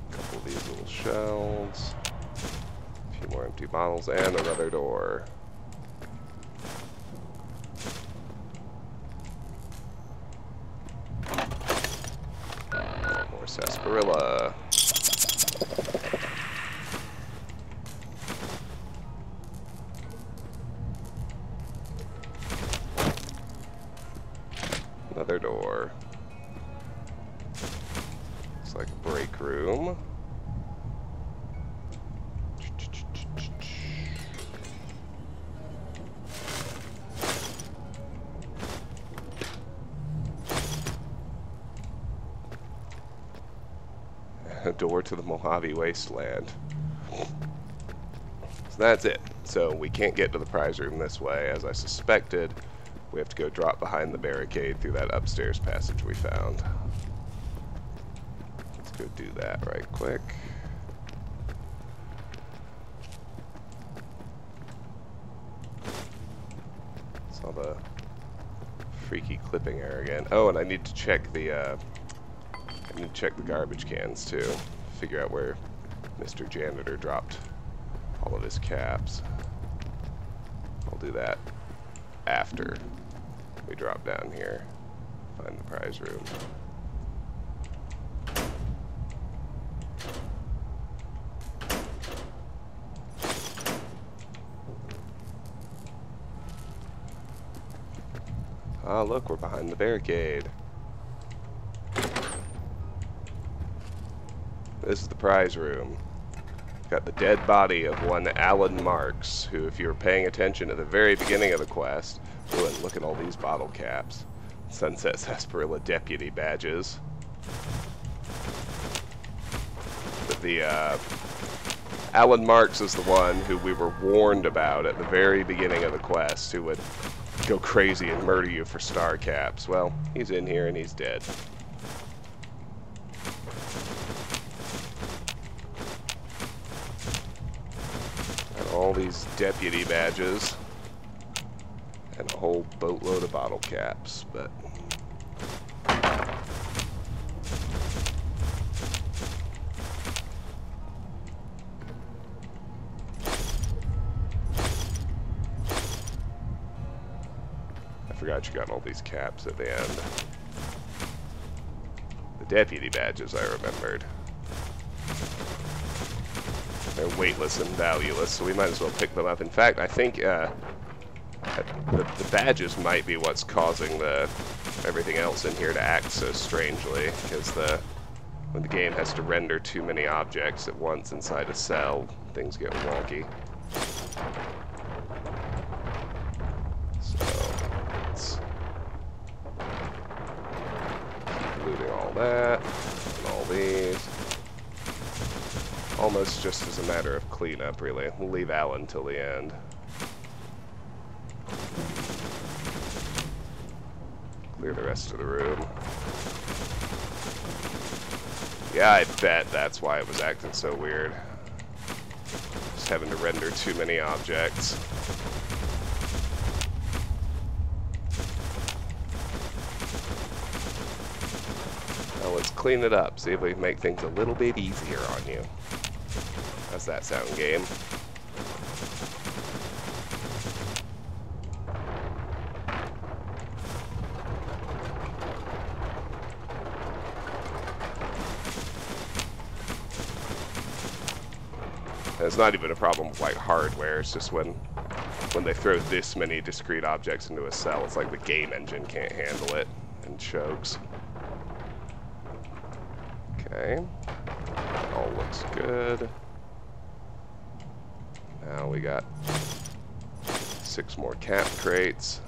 A couple of these little shelves. A few more empty bottles and another door. More sarsaparilla. Another door. Looks like a break room. A door to the Mojave Wasteland. So that's it. So we can't get to the prize room this way, as I suspected. We have to go drop behind the barricade through that upstairs passage we found. Let's go do that right quick. Saw the freaky clipping error again. Oh, and I need to check the garbage cans too. Figure out where Mr. Janitor dropped all of his caps. I'll do that after we drop down here, find the prize room. Ah, look, we're behind the barricade. This is the prize room. Got the dead body of one Alan Marks, who, if you were paying attention at the very beginning of the quest, ooh, and look at all these bottle caps, Sunset Sarsaparilla deputy badges. But the Alan Marks is the one who we were warned about at the very beginning of the quest, who would go crazy and murder you for star caps. Well, he's in here and he's dead. All these deputy badges and a whole boatload of bottle caps, but I forgot you got all these caps at the end. The deputy badges I remembered. They're weightless and valueless, so we might as well pick them up. In fact, I think the badges might be what's causing the everything else in here to act so strangely, because when the game has to render too many objects at once inside a cell, things get wonky. So let's keep looting all that and all these. Almost just as a matter of cleanup, really. We'll leave Alan till the end. Clear the rest of the room. Yeah, I bet that's why it was acting so weird. Just having to render too many objects. Now let's clean it up, see if we can make things a little bit easier on you. How's that sound, game? And it's not even a problem with like hardware, it's just when they throw this many discrete objects into a cell, it's like the game engine can't handle it and chokes. Okay. That all looks good. Now we got 6 more cap crates.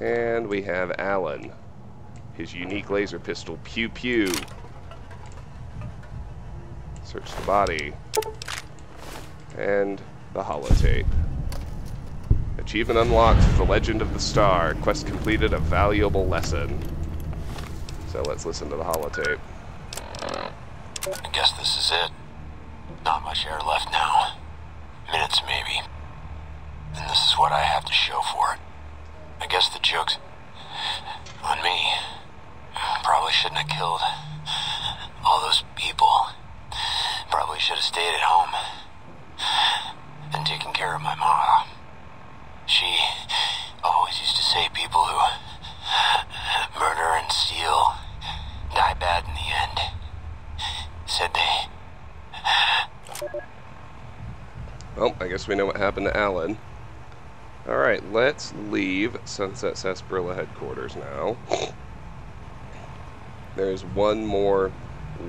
And we have Alan. His unique laser pistol, Pew Pew. Search the body. And the holotape. Achievement unlocked, The Legend of the Star. Quest completed, a valuable lesson. So let's listen to the holotape. I guess this is it. Not much air left now. Minutes, maybe. And this is what I have to show for it. I guess the joke's on me. Probably shouldn't have killed all those people. Probably should have stayed at home and taken care of my mom. She always used to say people who murder and steal die bad in the end. Said they. Well, I guess we know what happened to Alan. Alright, let's leave Sunset Sarsaparilla headquarters now. There's one more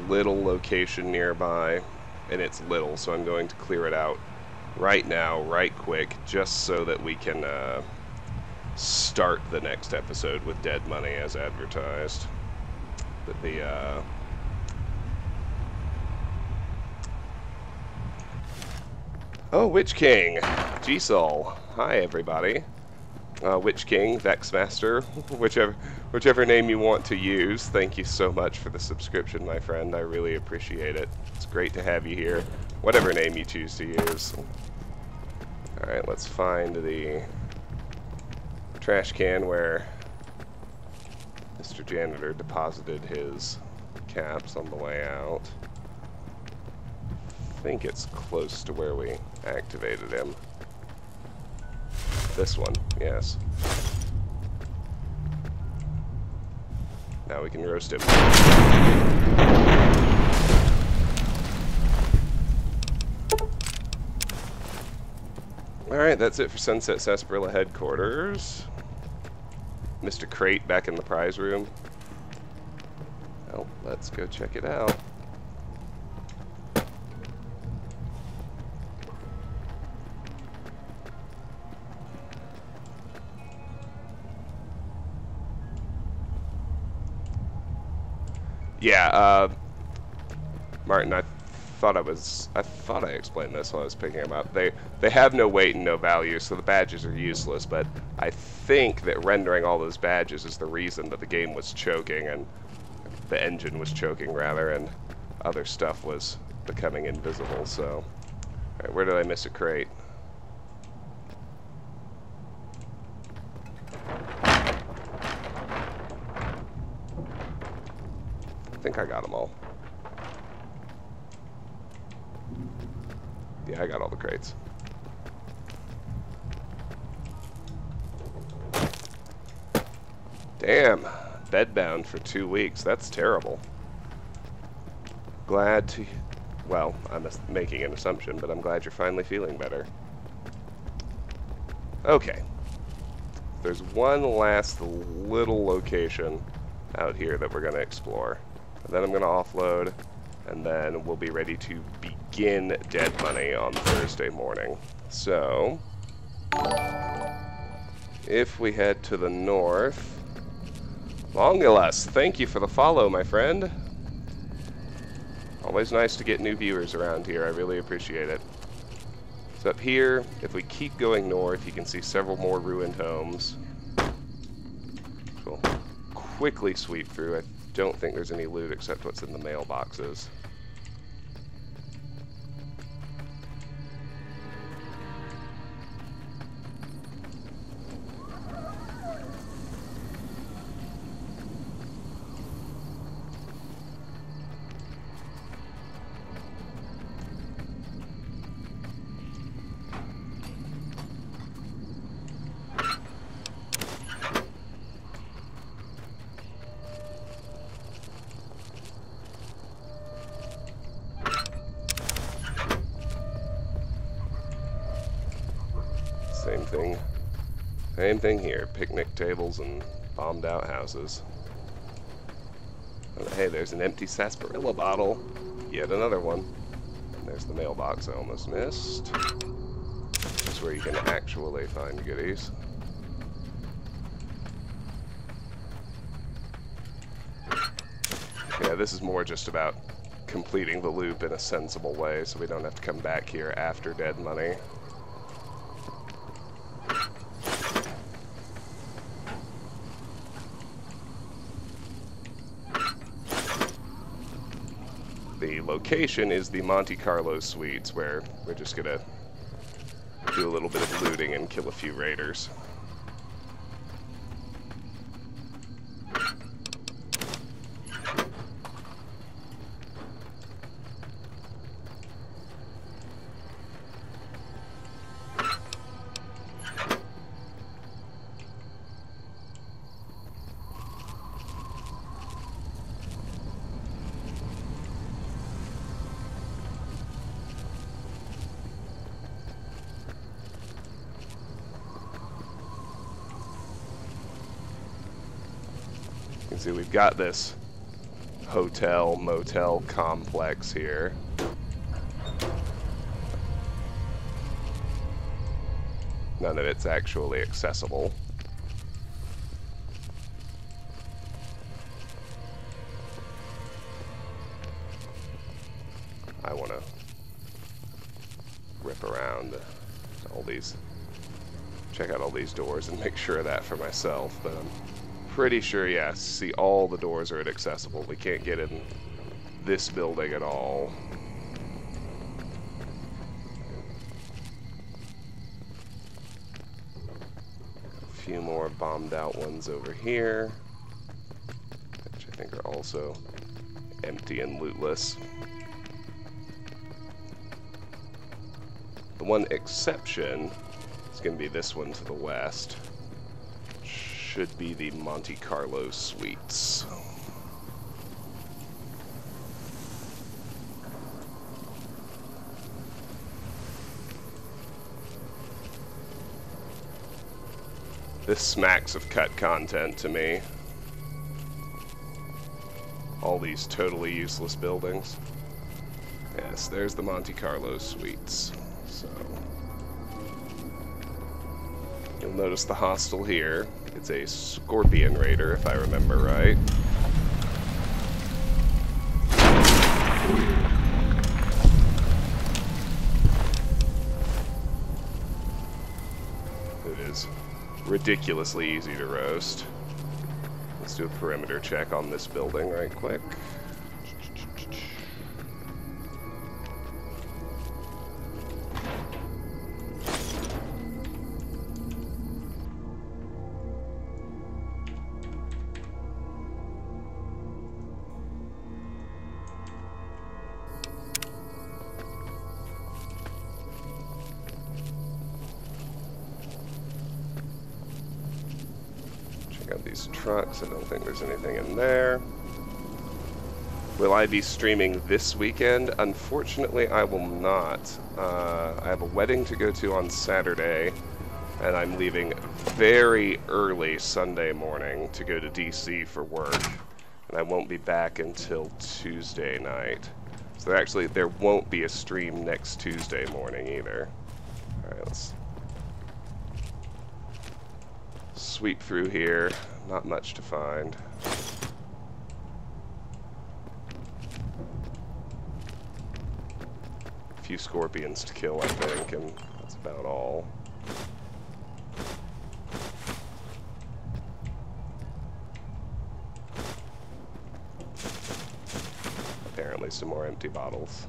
little location nearby, and it's little, so I'm going to clear it out right now, right quick, just so that we can start the next episode with Dead Money as advertised. But the Oh, Witch King! G-Sol. Hi, everybody. Witch King, Vexmaster, whichever name you want to use. Thank you so much for the subscription, my friend. I really appreciate it. It's great to have you here. Whatever name you choose to use. Alright, let's find the trash can where Mr. Janitor deposited his caps on the way out. I think it's close to where we activated him. This one, yes. Now we can roast him. Alright, that's it for Sunset Sarsaparilla headquarters. Mr. Crate back in the prize room. Well, let's go check it out. Yeah, Martin, I thought I explained this while I was picking them up. They have no weight and no value, so the badges are useless, but I think that rendering all those badges is the reason that the game was choking, and the engine was choking, rather, and other stuff was becoming invisible, so... Alright, where did I miss a crate? I think I got them all. Yeah, I got all the crates. Damn, bedbound for 2 weeks. That's terrible. glad to... Well, I'm making an assumption, but I'm glad you're finally feeling better. Okay. There's one last little location out here that we're going to explore. And then I'm going to offload, and then we'll be ready to begin Dead Money on Thursday morning. So, if we head to the north... Longulas, thank you for the follow, my friend. Always nice to get new viewers around here. I really appreciate it. So up here, if we keep going north, you can see several more ruined homes. We'll quickly sweep through. I don't think there's any loot except what's in the mailboxes. Same thing here, picnic tables and bombed out houses. And hey, there's an empty sarsaparilla bottle. Yet another one. And there's the mailbox I almost missed. This is where you can actually find goodies. Yeah, this is more just about completing the loop in a sensible way so we don't have to come back here after Dead Money. Location is the Monte Carlo Suites, where we're just gonna do a little bit of looting and kill a few raiders. See, we've got this hotel, motel complex here. None of it's actually accessible. I want to rip around all these, check out all these doors and make sure of that for myself, but I'm pretty sure, yes. See, all the doors are inaccessible. We can't get in this building at all. A few more bombed out ones over here, which I think are also empty and lootless. The one exception is going to be this one to the west. Should be the Monte Carlo Suites. This smacks of cut content to me. All these totally useless buildings. Yes, there's the Monte Carlo Suites. So you'll notice the hostel here. It's a scorpion raider, if I remember right. It is ridiculously easy to roast. Let's do a perimeter check on this building right quick. These trucks, I don't think there's anything in there. Will I be streaming this weekend? Unfortunately, I will not. I have a wedding to go to on Saturday, and I'm leaving very early Sunday morning to go to DC for work, and I won't be back until Tuesday night. So actually, there won't be a stream next Tuesday morning either. All right, let's sweep through here. Not much to find. A few scorpions to kill, I think, and that's about all. Apparently some more empty bottles.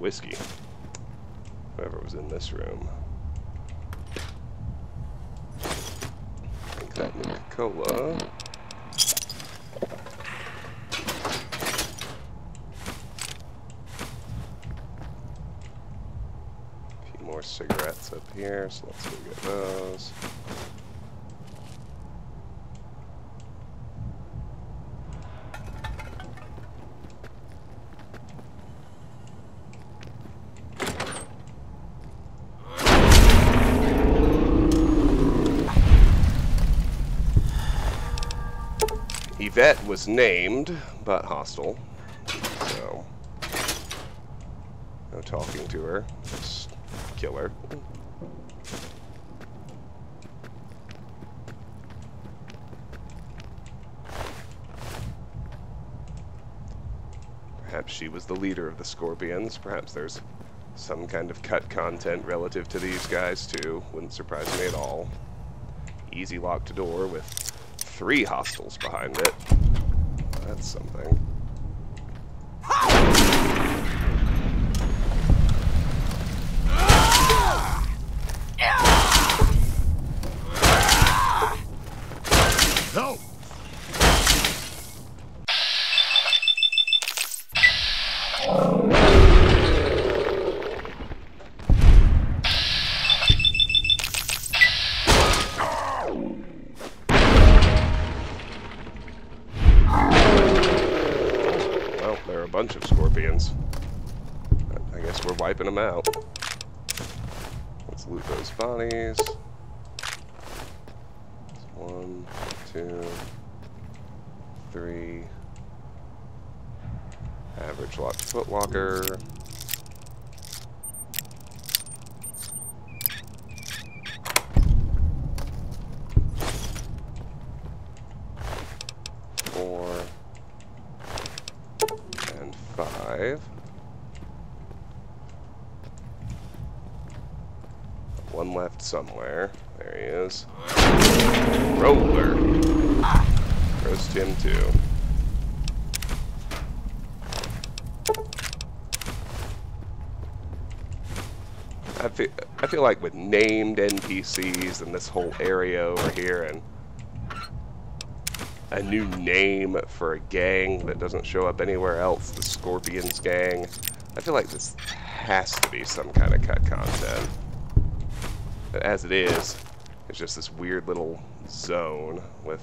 Whiskey. Whoever was in this room. Drink that Nuka-Cola. A few more cigarettes up here, so let's go get those. Yvette was named, but hostile, so no talking to her, just kill her. Perhaps she was the leader of the scorpions, perhaps there's some kind of cut content relative to these guys too, wouldn't surprise me at all. Easy locked door with 3 hostiles behind it. That's something. No. Wiping them out. Let's loot those bodies. 1, 2, 3. Average locked footlocker. Somewhere. There he is. Roller. Roast him too. I feel like with named NPCs and this whole area over here and a new name for a gang that doesn't show up anywhere else, the Scorpions gang, I feel like this has to be some kind of cut content. But as it is, it's just this weird little zone with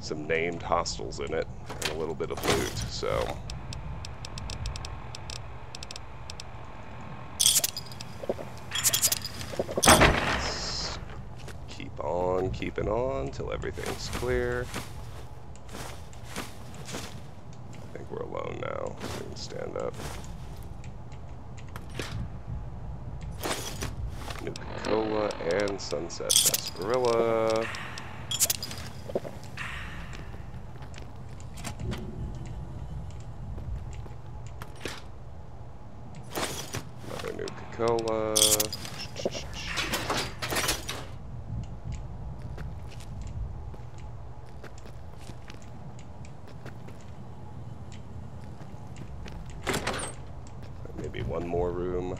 some named hostiles in it and a little bit of loot, so. Let's keep on keeping on till everything's clear. I think we're alone now, so we can stand up. Nuka-Cola and Sunset Sarsaparilla. Another Nuka-Cola. Maybe One more room.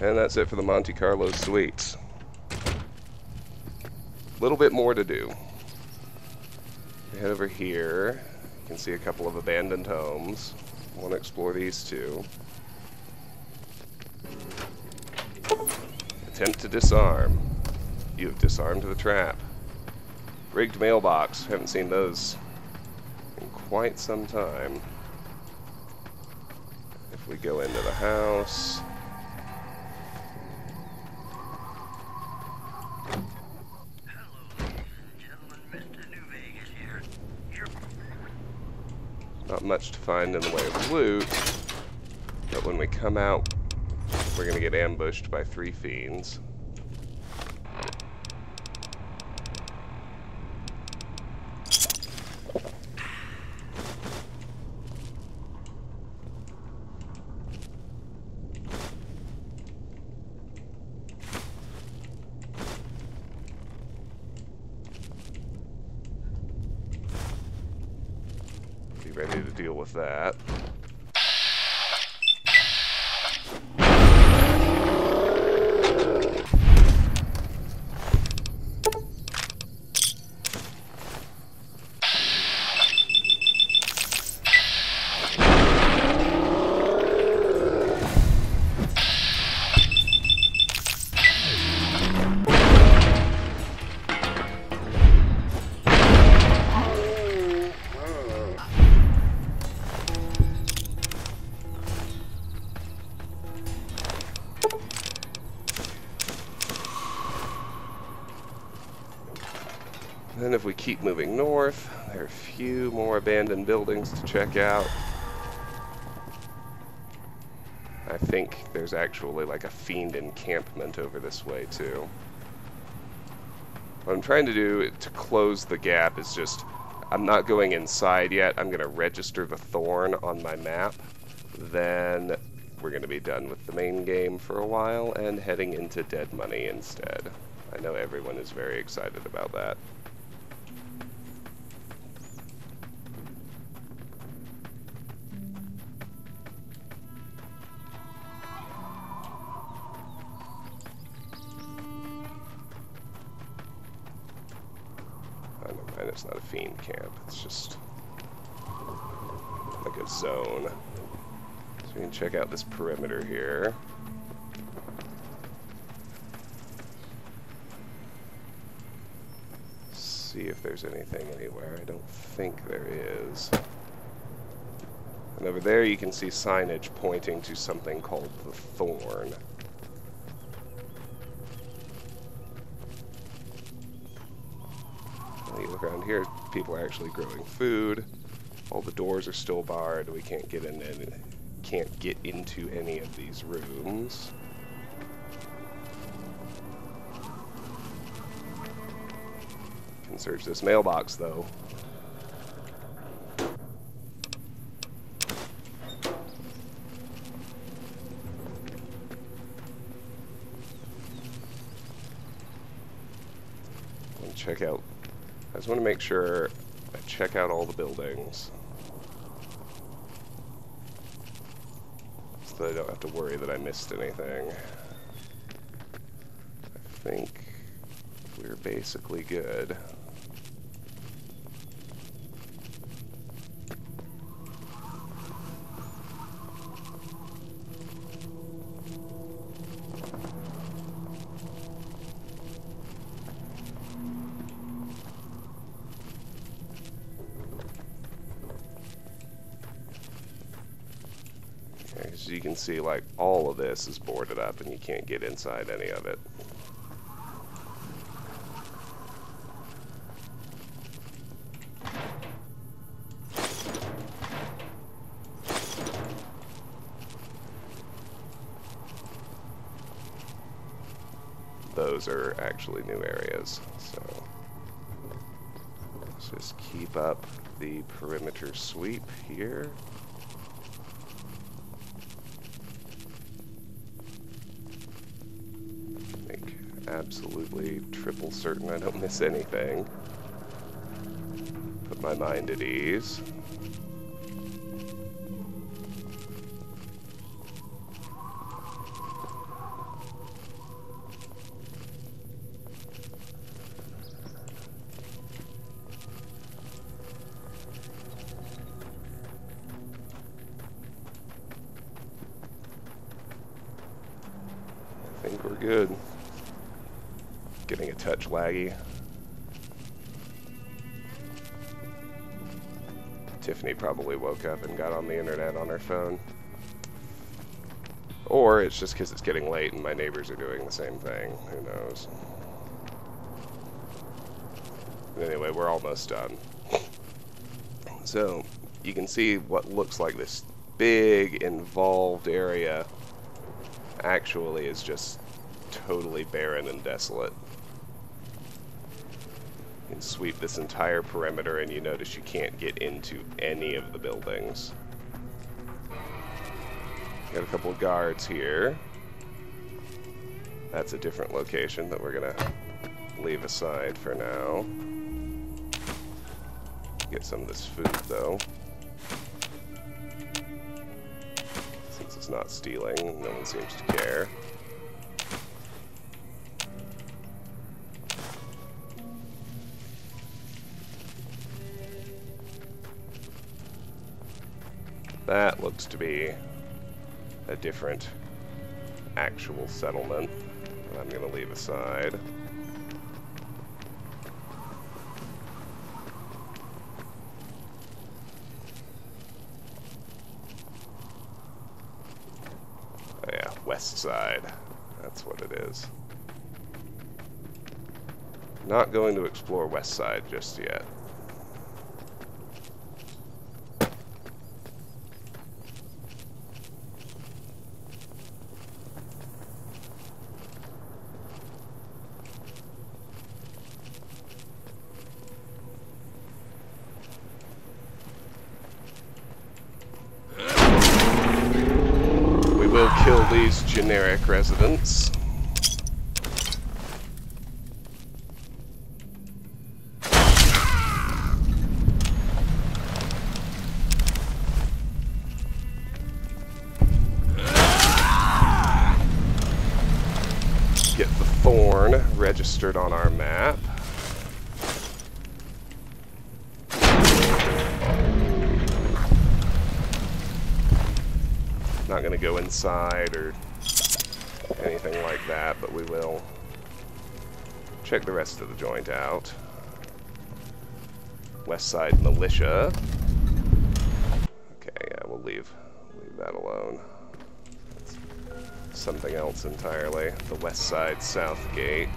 And that's it for the Monte Carlo Suites. A little bit more to do. We head over here. You can see a couple of abandoned homes. I want to explore these two. Attempt to disarm. You have disarmed the trap. Rigged mailbox. Haven't seen those in quite some time. If we go into the house... Not much to find in the way of loot, but when we come out, we're gonna get ambushed by three fiends. That. Then if we keep moving north, there are a few more abandoned buildings to check out. I think there's actually like a fiend encampment over this way too. What I'm trying to do to close the gap is just, I'm not going inside yet, I'm going to register the Thorn on my map. Then we're going to be done with the main game for a while and heading into Dead Money instead. I know everyone is very excited about that. It's not a fiend camp, it's just like a zone. So we can check out this perimeter here. See if there's anything anywhere. I don't think there is. And over there you can see signage pointing to something called the Thorn. You look around here, people are actually growing food. All the doors are still barred. We can't get in and can't get into any of these rooms. Can search this mailbox though. And check out. I just want to make sure I check out all the buildings so that I don't have to worry that I missed anything. I think we're basically good. You can see like all of this is boarded up and you can't get inside any of it. Those are actually new areas, so let's just keep up the perimeter sweep here. absolutely triple certain I don't miss anything. Put my mind at ease. Good. Getting a touch laggy. Tiffany probably woke up and got on the internet on her phone. Or it's just because it's getting late and my neighbors are doing the same thing. Who knows? Anyway, we're almost done. So, you can see what looks like this big, involved area actually is just totally barren and desolate. You can sweep this entire perimeter and you notice you can't get into any of the buildings. Got a couple of guards here. That's a different location that we're gonna leave aside for now. Get some of this food though. Since it's not stealing, no one seems to care. That looks to be a different actual settlement that I'm going to leave aside. Oh yeah, West Side. That's what it is. Not going to explore West Side just yet. Generic residents. Get the Thorn registered on our map. Not going to go inside or anything like that, but we will check the rest of the joint out. West Side Militia. Okay, yeah, we'll leave that alone. It's something else entirely. The West Side South Gate.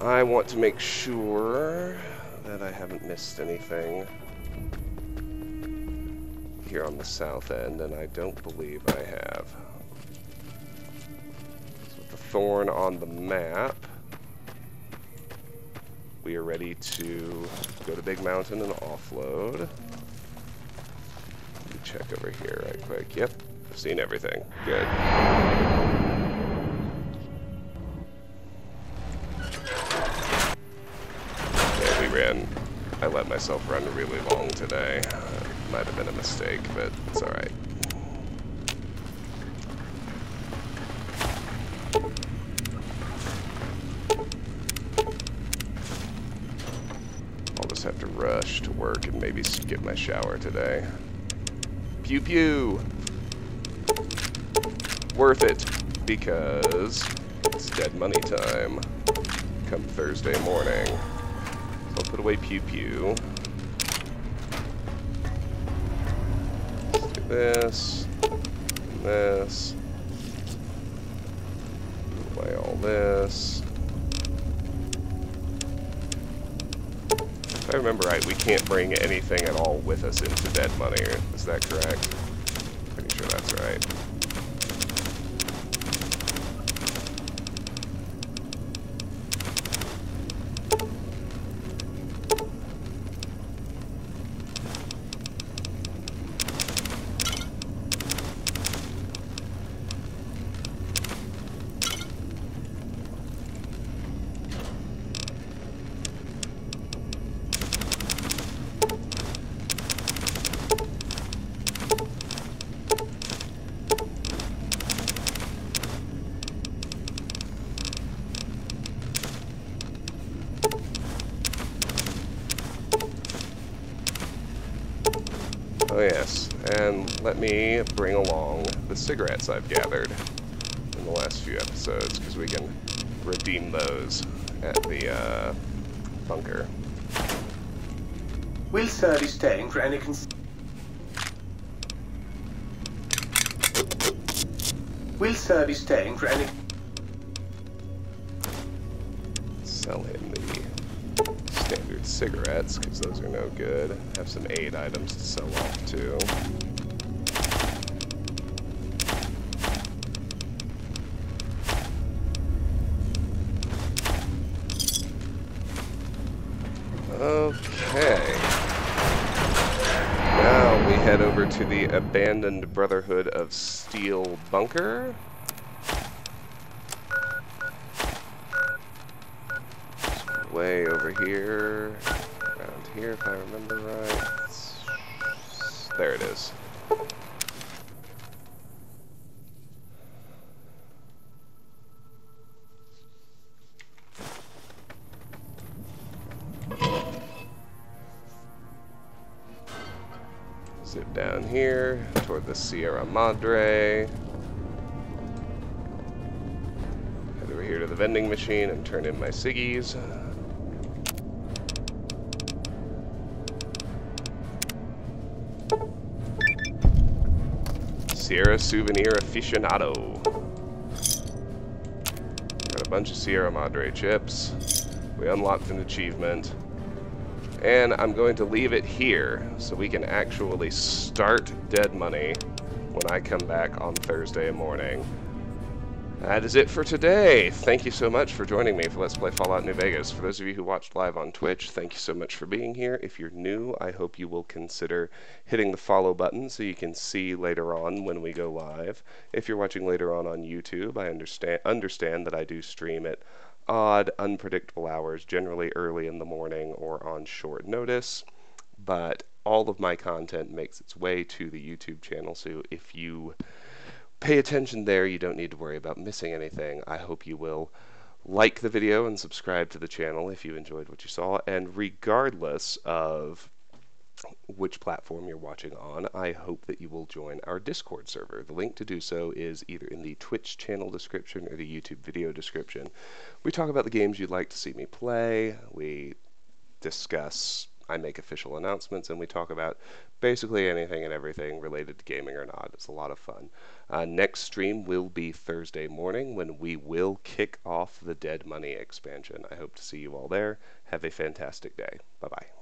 I want to make sure that I haven't missed anything here on the south end, and I don't believe I have. Thorn on the map. We are ready to go to Big Mountain and offload. Let me check over here right quick. Yep, I've seen everything. Good. Okay, we ran. I let myself run really long today. Might have been a mistake, but it's alright. Have to rush to work and maybe skip my shower today. Pew Pew! Worth it, because it's Dead Money time come Thursday morning. So I'll put away Pew Pew. Let's do this, and this. Put away all this. If I remember right, we can't bring anything at all with us into Dead Money. Is that correct? Pretty sure that's right. let me bring along the cigarettes I've gathered in the last few episodes, because we can redeem those at the bunker. Will sir be staying for any Sell him the standard cigarettes, because those are no good. Have some aid items to sell off, too. Okay. Now we head over to the abandoned Brotherhood of Steel bunker. Way over here, around here, if I remember right. There it is. Zip down here toward the Sierra Madre. Head over here to the vending machine and turn in my ciggies. Sierra Souvenir Aficionado. Got a bunch of Sierra Madre chips. We unlocked an achievement. And I'm going to leave it here so we can actually start Dead Money when I come back on Thursday morning. That is it for today. Thank you so much for joining me for Let's Play Fallout New Vegas. For those of you who watched live on Twitch, thank you so much for being here. If you're new, I hope you will consider hitting the follow button so you can see later on when we go live. If you're watching later on YouTube, I understand that I do stream at odd, unpredictable hours, generally early in the morning or on short notice, but all of my content makes its way to the YouTube channel, so if you pay attention there, you don't need to worry about missing anything. I hope you will like the video and subscribe to the channel if you enjoyed what you saw. And regardless of which platform you're watching on, I hope that you will join our Discord server. The link to do so is either in the Twitch channel description or the YouTube video description. We talk about the games you'd like to see me play. We discuss, I make official announcements, and we talk about basically anything and everything related to gaming or not. It's a lot of fun. Next stream will be Thursday morning when we will kick off the Dead Money expansion. I hope to see you all there. Have a fantastic day. Bye-bye.